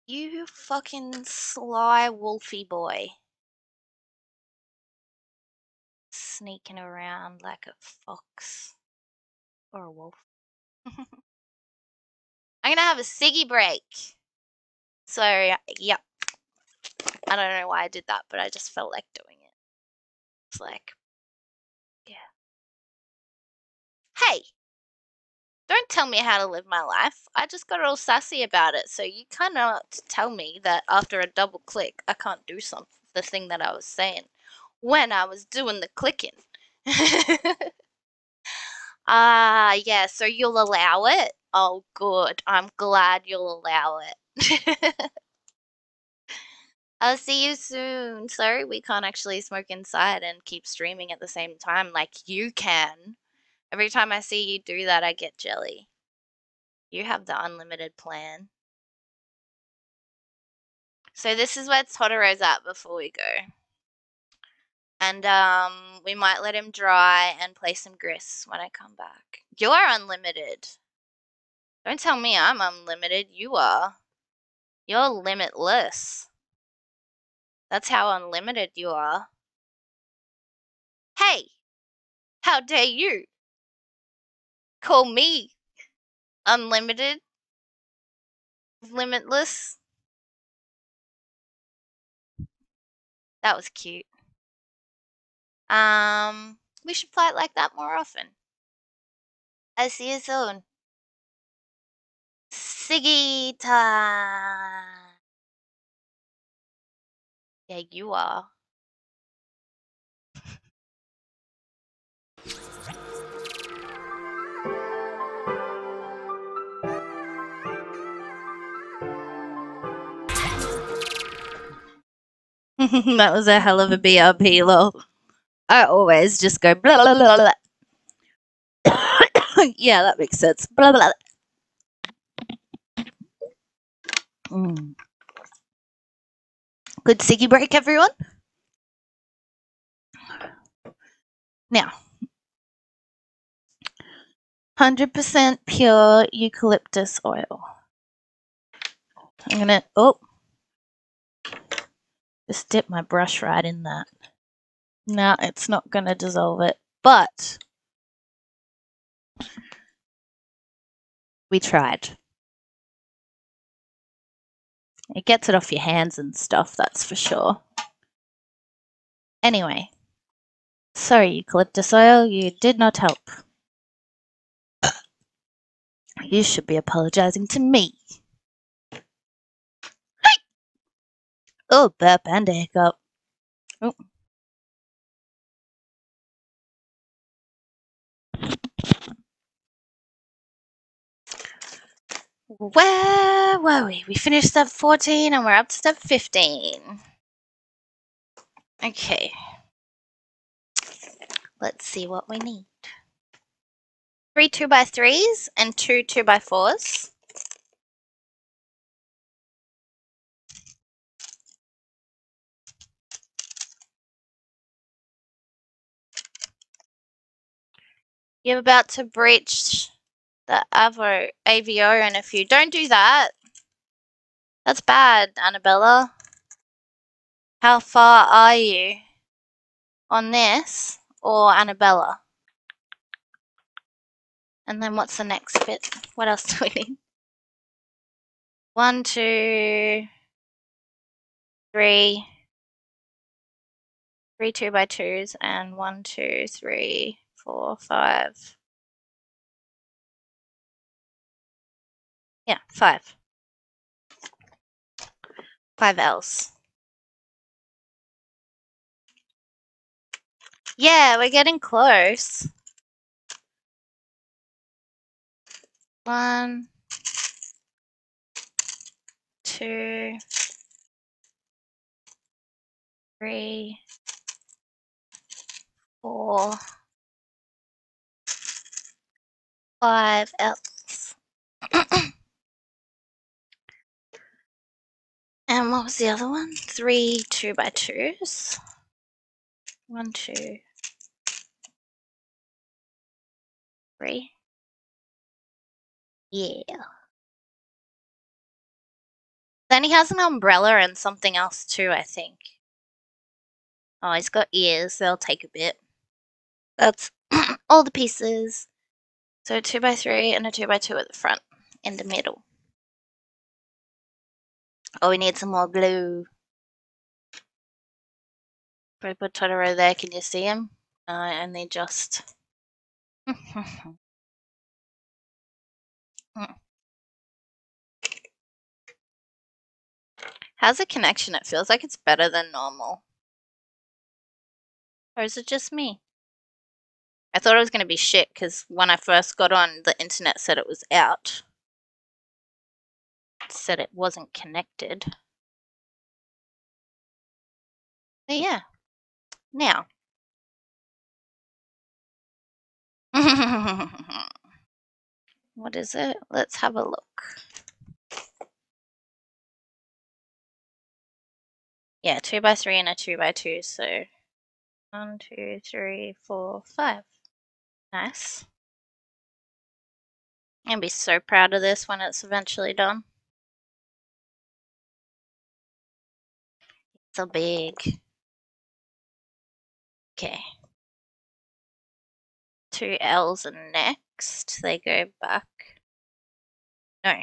You fucking sly wolfy boy. Sneaking around like a fox. Or a wolf. I'm gonna have a ciggy break. So, yep. I don't know why I did that, but I just felt like doing it. It's like, yeah. Hey! Don't tell me how to live my life. I just got all sassy about it, so you cannot tell me that after a double click, I can't do something, the thing that I was saying when I was doing the clicking. Ah, uh, yeah, so you'll allow it? Oh, good. I'm glad you'll allow it. I'll see you soon. Sorry, we can't actually smoke inside and keep streaming at the same time like you can. Every time I see you do that, I get jelly. You have the unlimited plan. So this is where Totoro's at before we go. And um, we might let him dry and play some Gris when I come back. You are unlimited. Don't tell me I'm unlimited. You are. You're limitless. That's how unlimited you are. Hey! How dare you call me unlimited, limitless? That was cute. Um, we should play it like that more often. I'll see you soon. Siggy time. Yeah, you are. That was a hell of a B R P, lol. I always just go blah blah blah blah. Yeah, that makes sense. Blah blah. Mm. Good ciggy break, everyone. Now, one hundred percent pure eucalyptus oil. I'm gonna oh. Just dip my brush right in that. Now it's not going to dissolve it, but we tried. It gets it off your hands and stuff, that's for sure. Anyway, sorry eucalyptus oil, you did not help. You should be apologizing to me. Oh, burp and a hiccup. Oh. Where were we? We finished step fourteen and we're up to step fifteen. Okay. Let's see what we need. Three two by threes and two two by fours. You're about to breach the Avo A V O in a few. Don't do that. That's bad, Annabella. How far are you on this or Annabella? And then what's the next bit? What else do we need? One, two, three. Three two by twos and one, two, three. Four, five. Yeah, five. Five L's. Yeah, we're getting close. One, two, three, four. Five L's. And what was the other one? Three two by twos. One, two, three. Yeah. Then he has an umbrella and something else too, I think. Oh, he's got ears. They'll take a bit. That's all the pieces. So two by three and a two by two at the front, in the middle. Oh, we need some more glue. Probably put Totoro there, can you see him? No, uh, only just. Mm. How's the connection? It feels like it's better than normal. Or is it just me? I thought it was going to be shit because when I first got on, the internet said it was out. It said it wasn't connected. But yeah. Now. What is it? Let's have a look. Yeah, two by three and a two by two, so one, two, three, four, five. Nice. I'm gonna be so proud of this when it's eventually done. It's so big. Okay. Two L's are next. They go back. No.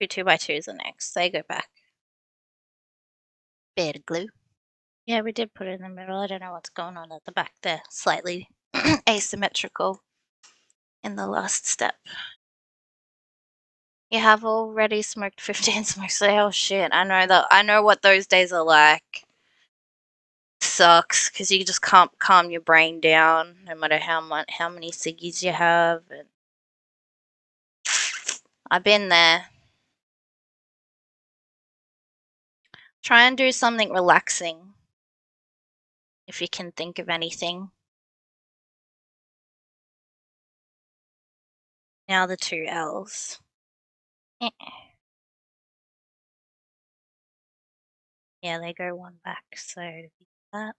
Two two by twos are next. They go back. Bit of glue. Yeah, we did put it in the middle. I don't know what's going on at the back there. Slightly asymmetrical in the last step. You have already smoked fifteen smokes. Oh shit! I know that. I know what those days are like. It sucks because you just can't calm your brain down, no matter how much, how many ciggies you have. And I've been there. Try and do something relaxing. If you can think of anything. Now the two L's. Eh. Yeah, they go one back, so that.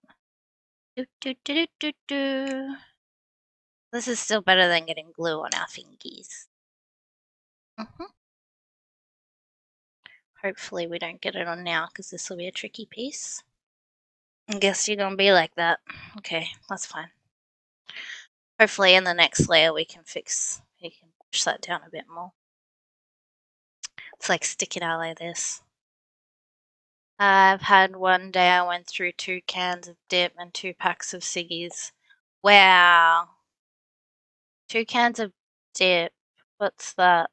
Do, do, do, do, do. This is still better than getting glue on our fingies. Mm-hmm. Hopefully we don't get it on now because this will be a tricky piece. I guess you're going to be like that. Okay, that's fine. Hopefully in the next layer we can fix, we can push that down a bit more. It's like stick it out like this. I've had one day I went through two cans of dip and two packs of ciggies. Wow. Two cans of dip. What's that?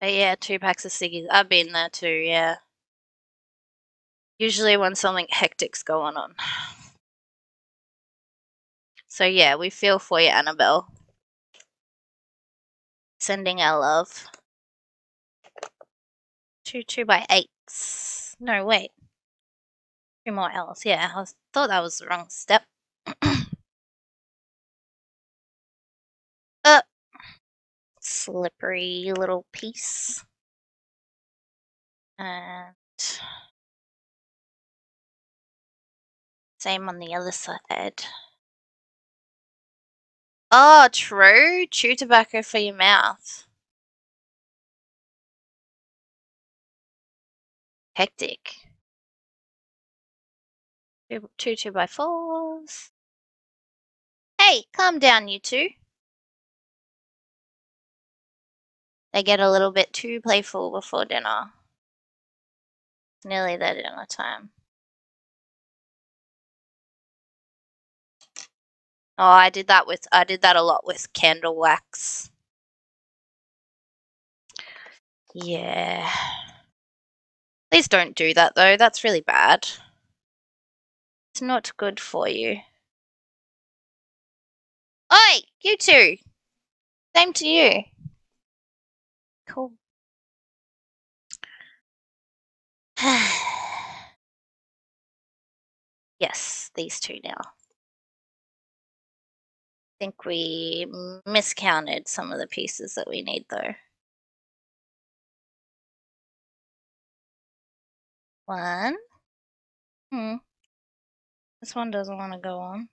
But yeah, two packs of ciggies. I've been there too, yeah. Usually when something hectic's going on. So yeah, we feel for you, Annabelle. Sending our love. Two two by eights. No, wait. Two more L's. Yeah, I was, thought that was the wrong step. uh. Slippery little piece. And same on the other side. Oh, true. Chew tobacco for your mouth. Hectic. Two two, two by fours. Hey, calm down, you two. They get a little bit too playful before dinner. It's nearly their dinner time. Oh, I did that with I did that a lot with candle wax. Yeah. Please don't do that though. That's really bad. It's not good for you. Oi, you two. Same to you. Cool. Yes, these two now. I think we miscounted some of the pieces that we need though. One. Hmm. This one doesn't want to go on.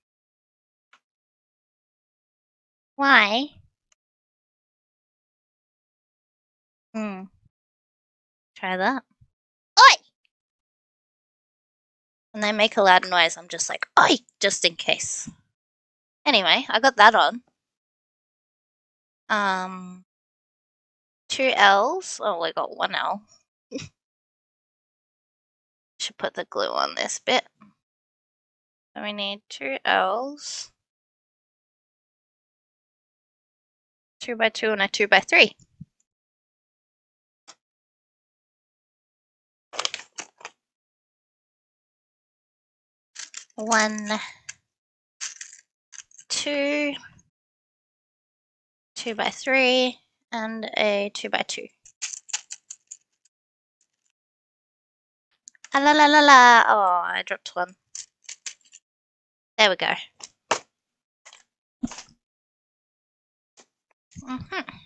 Why? Hmm. Try that. Oi! When they make a loud noise, I'm just like, oi! Just in case. Anyway, I got that on. Um, two L's. Oh, I got one L. Should put the glue on this bit. So we need two L's. two by two and a two by three. One, two, two by three, and a two by two. Ah, la la la la! Oh, I dropped one. There we go. Mm-hmm.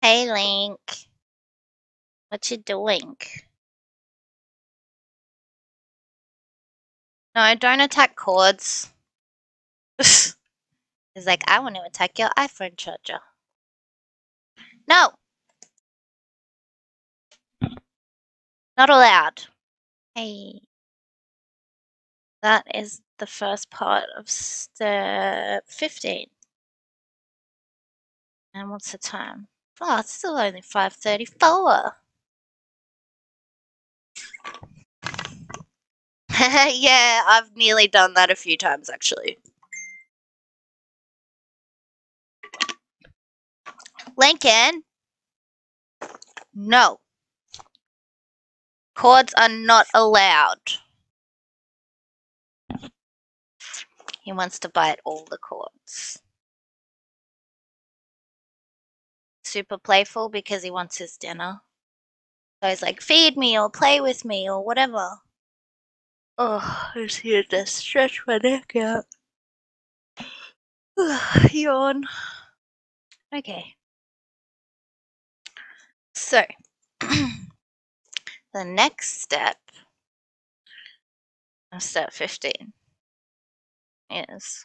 Hey, Link. What you doing? No, don't attack cords. It's like, I want to attack your iPhone charger. No! Not allowed. Hey. That is the first part of step fifteen. And what's the time? Oh, it's still only five thirty-four. Yeah, I've nearly done that a few times, actually. Lincoln! No. Cords are not allowed. He wants to bite all the cords. Super playful because he wants his dinner. So he's like, feed me or play with me or whatever. Oh, I just need to stretch my neck out. Ugh, yawn. Okay. So, the next step of step fifteen is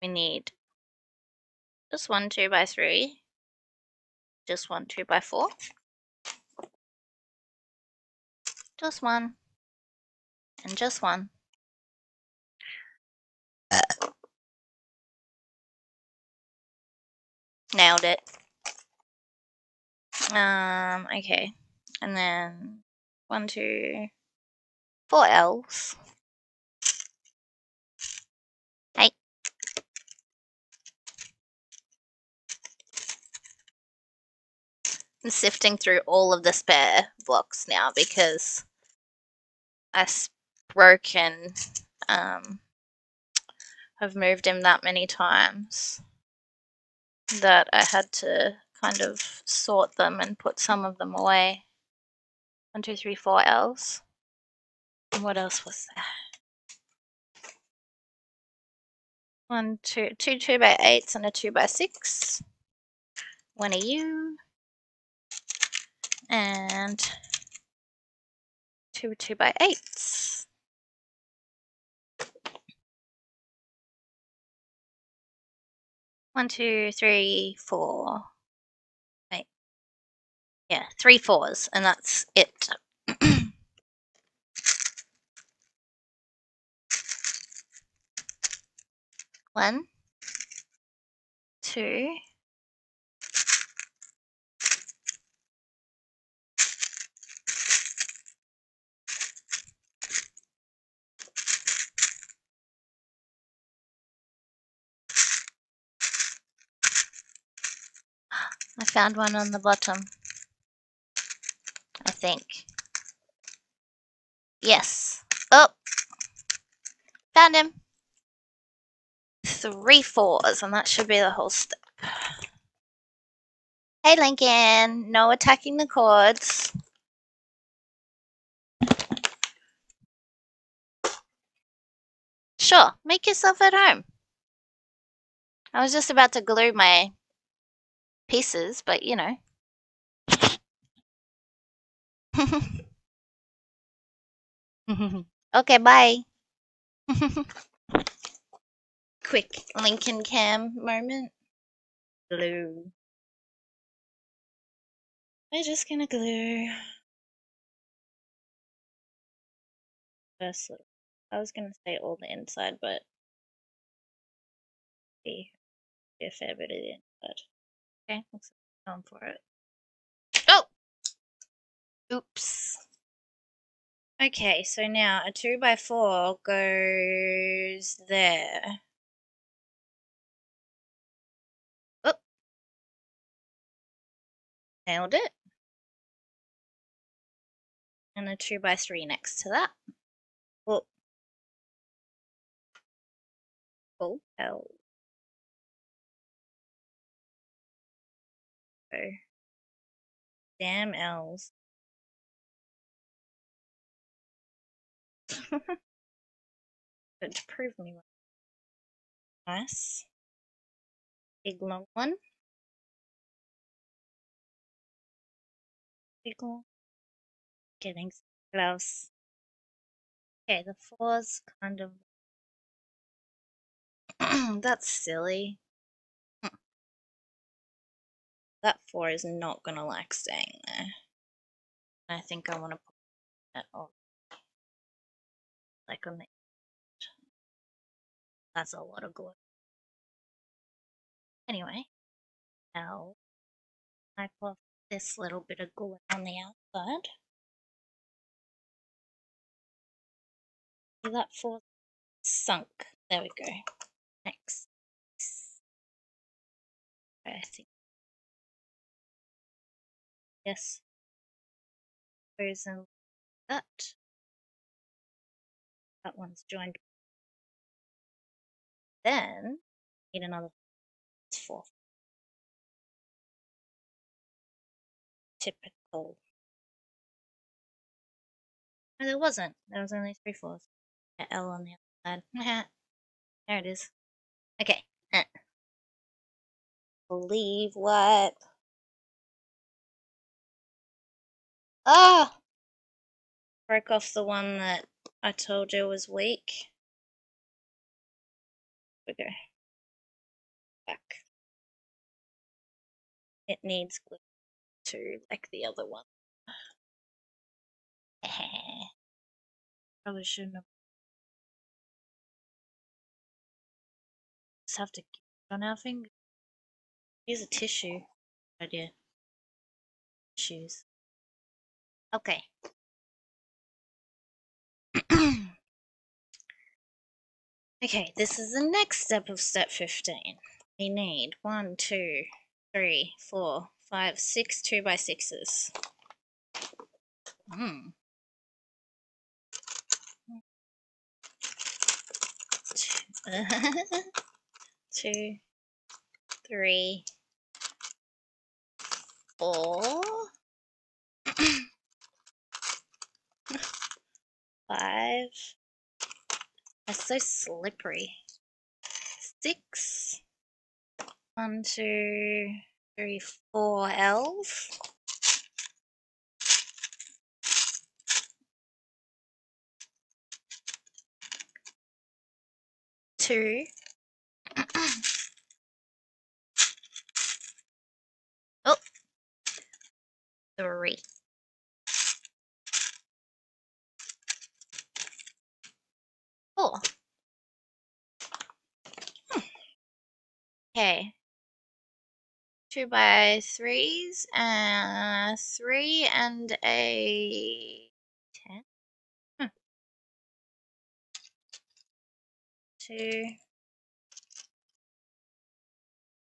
we need just one two by three, just one two by four. Just one, and just one. Uh. Nailed it. Um, okay, and then one, two, four L's. Hey. I'm sifting through all of the spare blocks now because I've broken, um, I've moved him that many times that I had to kind of sort them and put some of them away. One, two, three, four L's. And what else was there? One, two, two, two by eights and a two by six. One of you. And two two by eights. One, two, three, four. Wait. Yeah, three fours, and that's it. One, two. I found one on the bottom, I think. Yes. Oh, found him. Three fours, and that should be the whole step. Hey, Lincoln. No attacking the cords. Sure, make yourself at home. I was just about to glue my pieces, but you know. Okay, bye. Quick Lincoln Cam moment. Glue. We're just gonna glue. Firstly, I was gonna say all the inside, but be a fair bit of the inside. Okay, let's go for it. Oh! Oops. Okay, so now a two by four goes there. Oh. Nailed it. And a two by three next to that. Oh. Oh, hell. Oh. Damn elves. But to prove me wrong. Nice. Big long one. Big long. Getting some gloves. Okay, the four's kind of. That's silly. Hm. That four is not gonna like staying there. I think I want to put it on. Like on the edge. That's a lot of glue. Anyway, now I pop this little bit of glue on the outside. That four sunk. There we go. Next. I think. Yes. Goes in like that. That one's joined. Then need another four. Typical. No, there wasn't. There was only three fours. Yeah, L on the other side. There it is. Okay. Believe what? Ah! Oh! Broke off the one that I told you it was weak. We go back. It needs glue too, like the other one. Probably shouldn't have. Just have to keep it on our finger. Use a tissue. Good idea. Tissues. Okay. Okay, this is the next step of step fifteen. We need one, two, three, four, five, six two by sixes. Hmm. Two, three, four, five. That's so slippery. Six. One, two, three, four elves. Two. Oh. Three. Cool. Hmm. Okay. Two by threes, uh, three and a ten. Hmm. Two.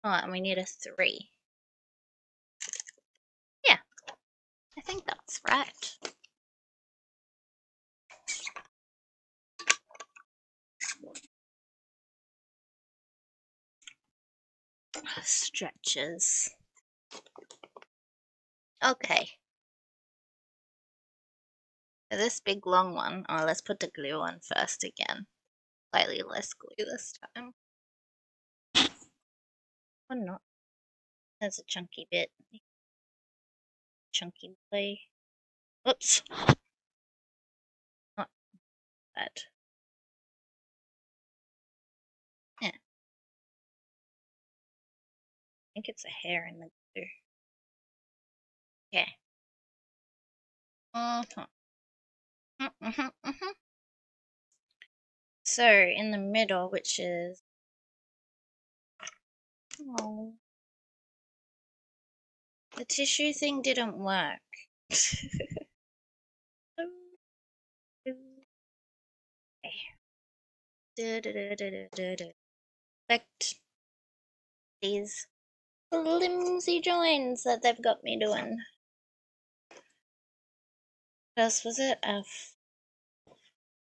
Oh, and we need a three. Yeah, I think that's right. Stretches. Okay. This big long one. Oh, let's put the glue on first again. Slightly less glue this time. Or not. There's a chunky bit. Chunky glue. Oops. Not bad. I think it's a hair in the glue. Yeah. Uh-huh. Uh-huh, uh-huh. So, in the middle, which is... Oh. The tissue thing didn't work. Affect these flimsy joins that they've got me doing. What else was it? Uh,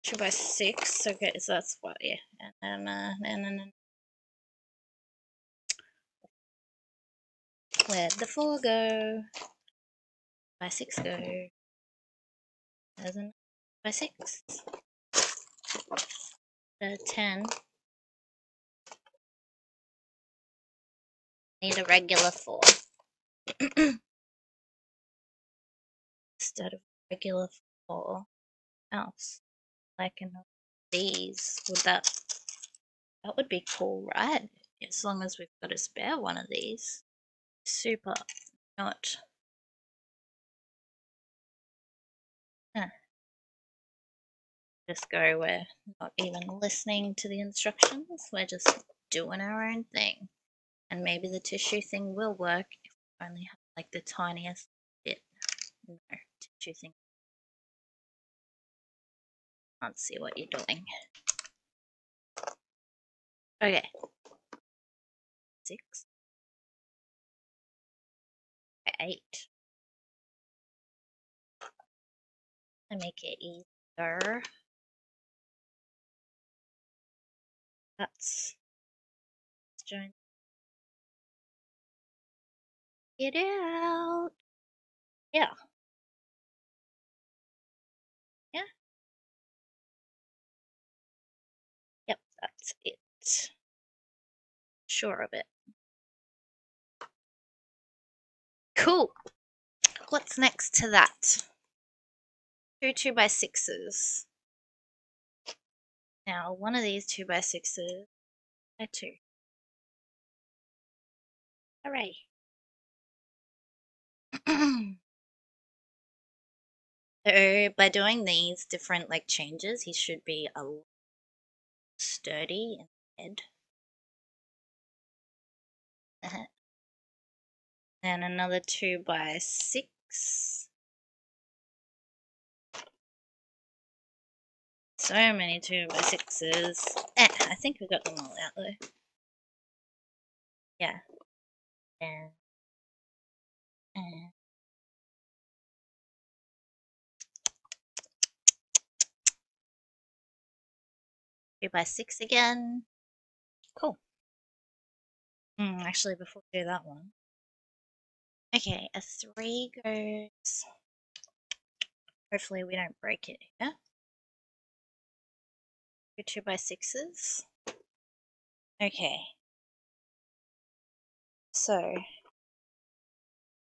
two by six. Okay, so that's what, yeah. And then, uh, and then, where'd the four go? By six go. There's another by six. The ten. Need a regular four. Instead of regular four else. Like another these. Would that that would be cool, right? As long as we've got a spare one of these. Super not. Huh. Just go, we're not even listening to the instructions, we're just doing our own thing. And maybe the tissue thing will work if we only have like the tiniest bit. No, tissue thing. Can't see what you're doing. Okay. Six. Eight. I make it easier. That's join. Get out. Yeah. Yeah. Yep, that's it. Sure of it. Cool. What's next to that? Two two by sixes. Now one of these two by sixes are two. Hooray. So by doing these different like changes, he should be a lot sturdy in the head. Uh-huh. And another two by six. So many two by sixes. Eh, I think we got them all out though. Yeah. And, and. Two by six again. Cool. Mm, actually, before we do that one. Okay, a three goes, hopefully we don't break it here, two two by sixes, okay, so I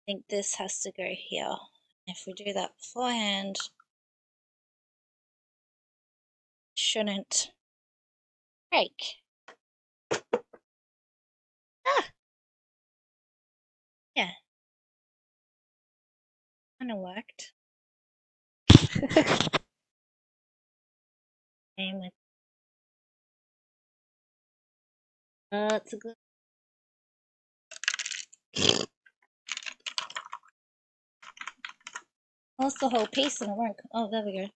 think this has to go here, if we do that beforehand, shouldn't break. Ah, yeah. Kinda worked. Aim it. Oh, it's a good. Lost the whole piece and it won't. Oh, there we go.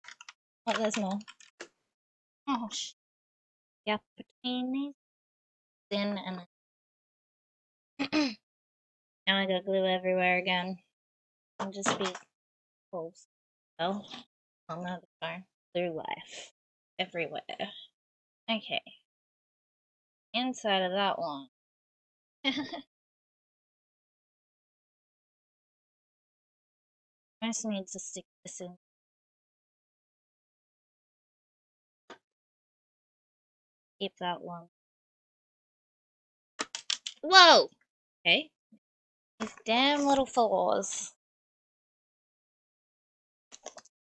Oh, there's more. Oh sh. Yep, between these, thin and then. Now I got glue everywhere again. I'll just be full well on the farm through life everywhere. Okay. Inside of that one. I just need to stick this in. Keep that one. Whoa! Okay. These damn little fours.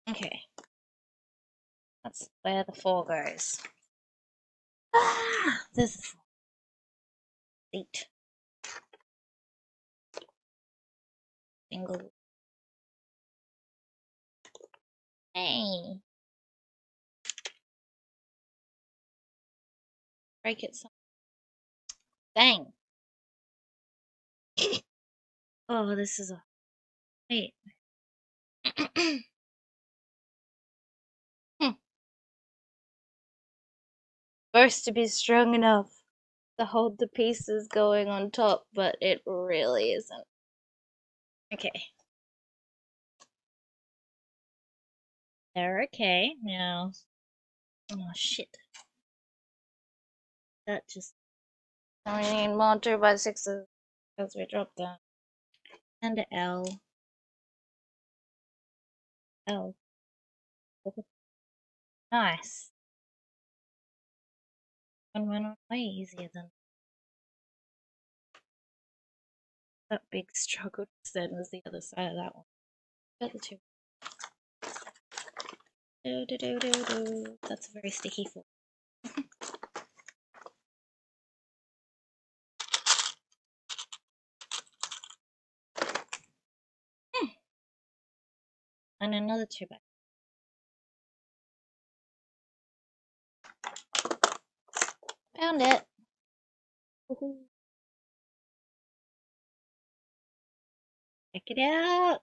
Okay, that's where the four goes. Ah, there's the four. Eight. Single. Hey. Break it some. Dang. Oh, this is a. Wait. supposed to be strong enough to hold the pieces going on top, but it really isn't. Okay. They're okay now. Oh shit. That just. Now we need more two by sixes because we dropped that. And an L. L. Nice. One went on way easier than that big struggle then was the other side of that one. The other two. Do, do, do, do, do. That's a very sticky form. hmm. And another two back. Found it. Woohoo. Check it out.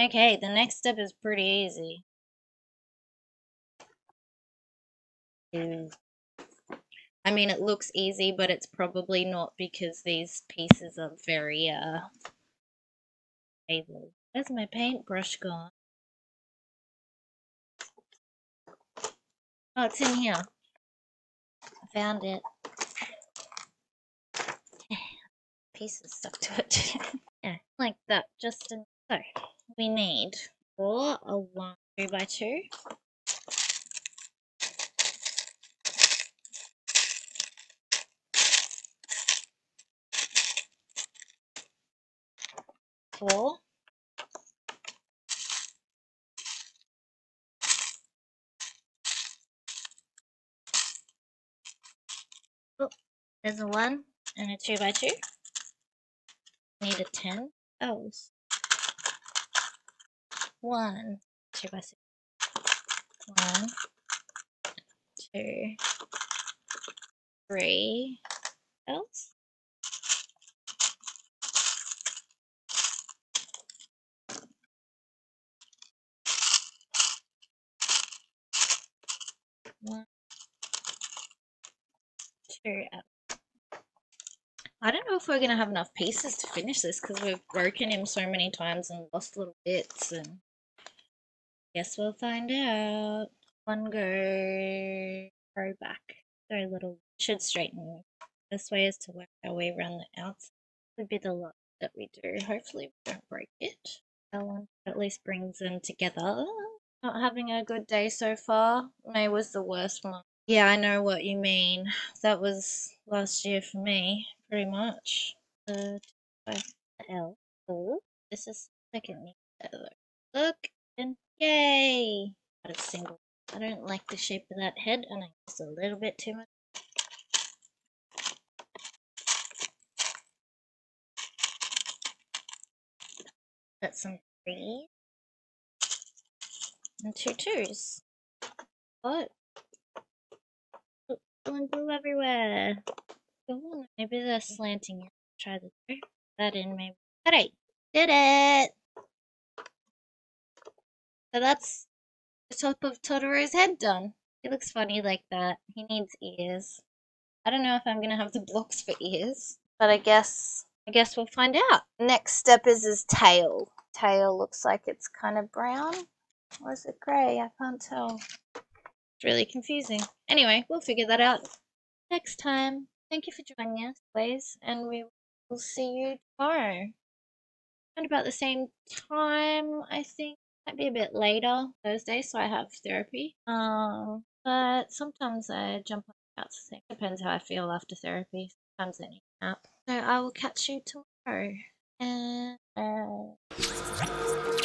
Okay, the next step is pretty easy. Yeah. I mean, it looks easy, but it's probably not because these pieces are very uh stable. Where's my paintbrush gone? Oh, it's in here. Found it. Pieces stuck to it. Yeah, like that. Just in. So we need four a one two by two. Four. There's a one and a two by two. Need a ten. Oh, one, two by six. One, two, three. Else. One, two. Else. I don't know if we're gonna have enough pieces to finish this because we've broken him so many times and lost little bits, and guess we'll find out. One go, go back. Go little, should straighten. This way is to work our way around the outside. Would be the lot that we do. Hopefully we don't break it. That one at least brings them together. Not having a good day so far. May was the worst one. Yeah, I know what you mean. That was last year for me. Pretty much. Uh, L. Oh, this is second. Look and yay! Not a single. I don't like the shape of that head, and I use a little bit too much. That's some three and two twos. What? Oh, blue and blue everywhere. Maybe they're slanting it. Try the third. That in maybe. Alright, did it! So that's the top of Totoro's head done. He looks funny like that. He needs ears. I don't know if I'm gonna have the blocks for ears, but I guess I guess we'll find out. Next step is his tail. Tail looks like it's kind of brown. Or is it grey? I can't tell. It's really confusing. Anyway, we'll figure that out next time. Thank you for joining us, please, and we will see you tomorrow. Around about the same time, I think. Might be a bit later, Thursday, so I have therapy. Um, but sometimes I jump on the couch. So depends how I feel after therapy. Sometimes I need a nap. So I will catch you tomorrow. And... Uh...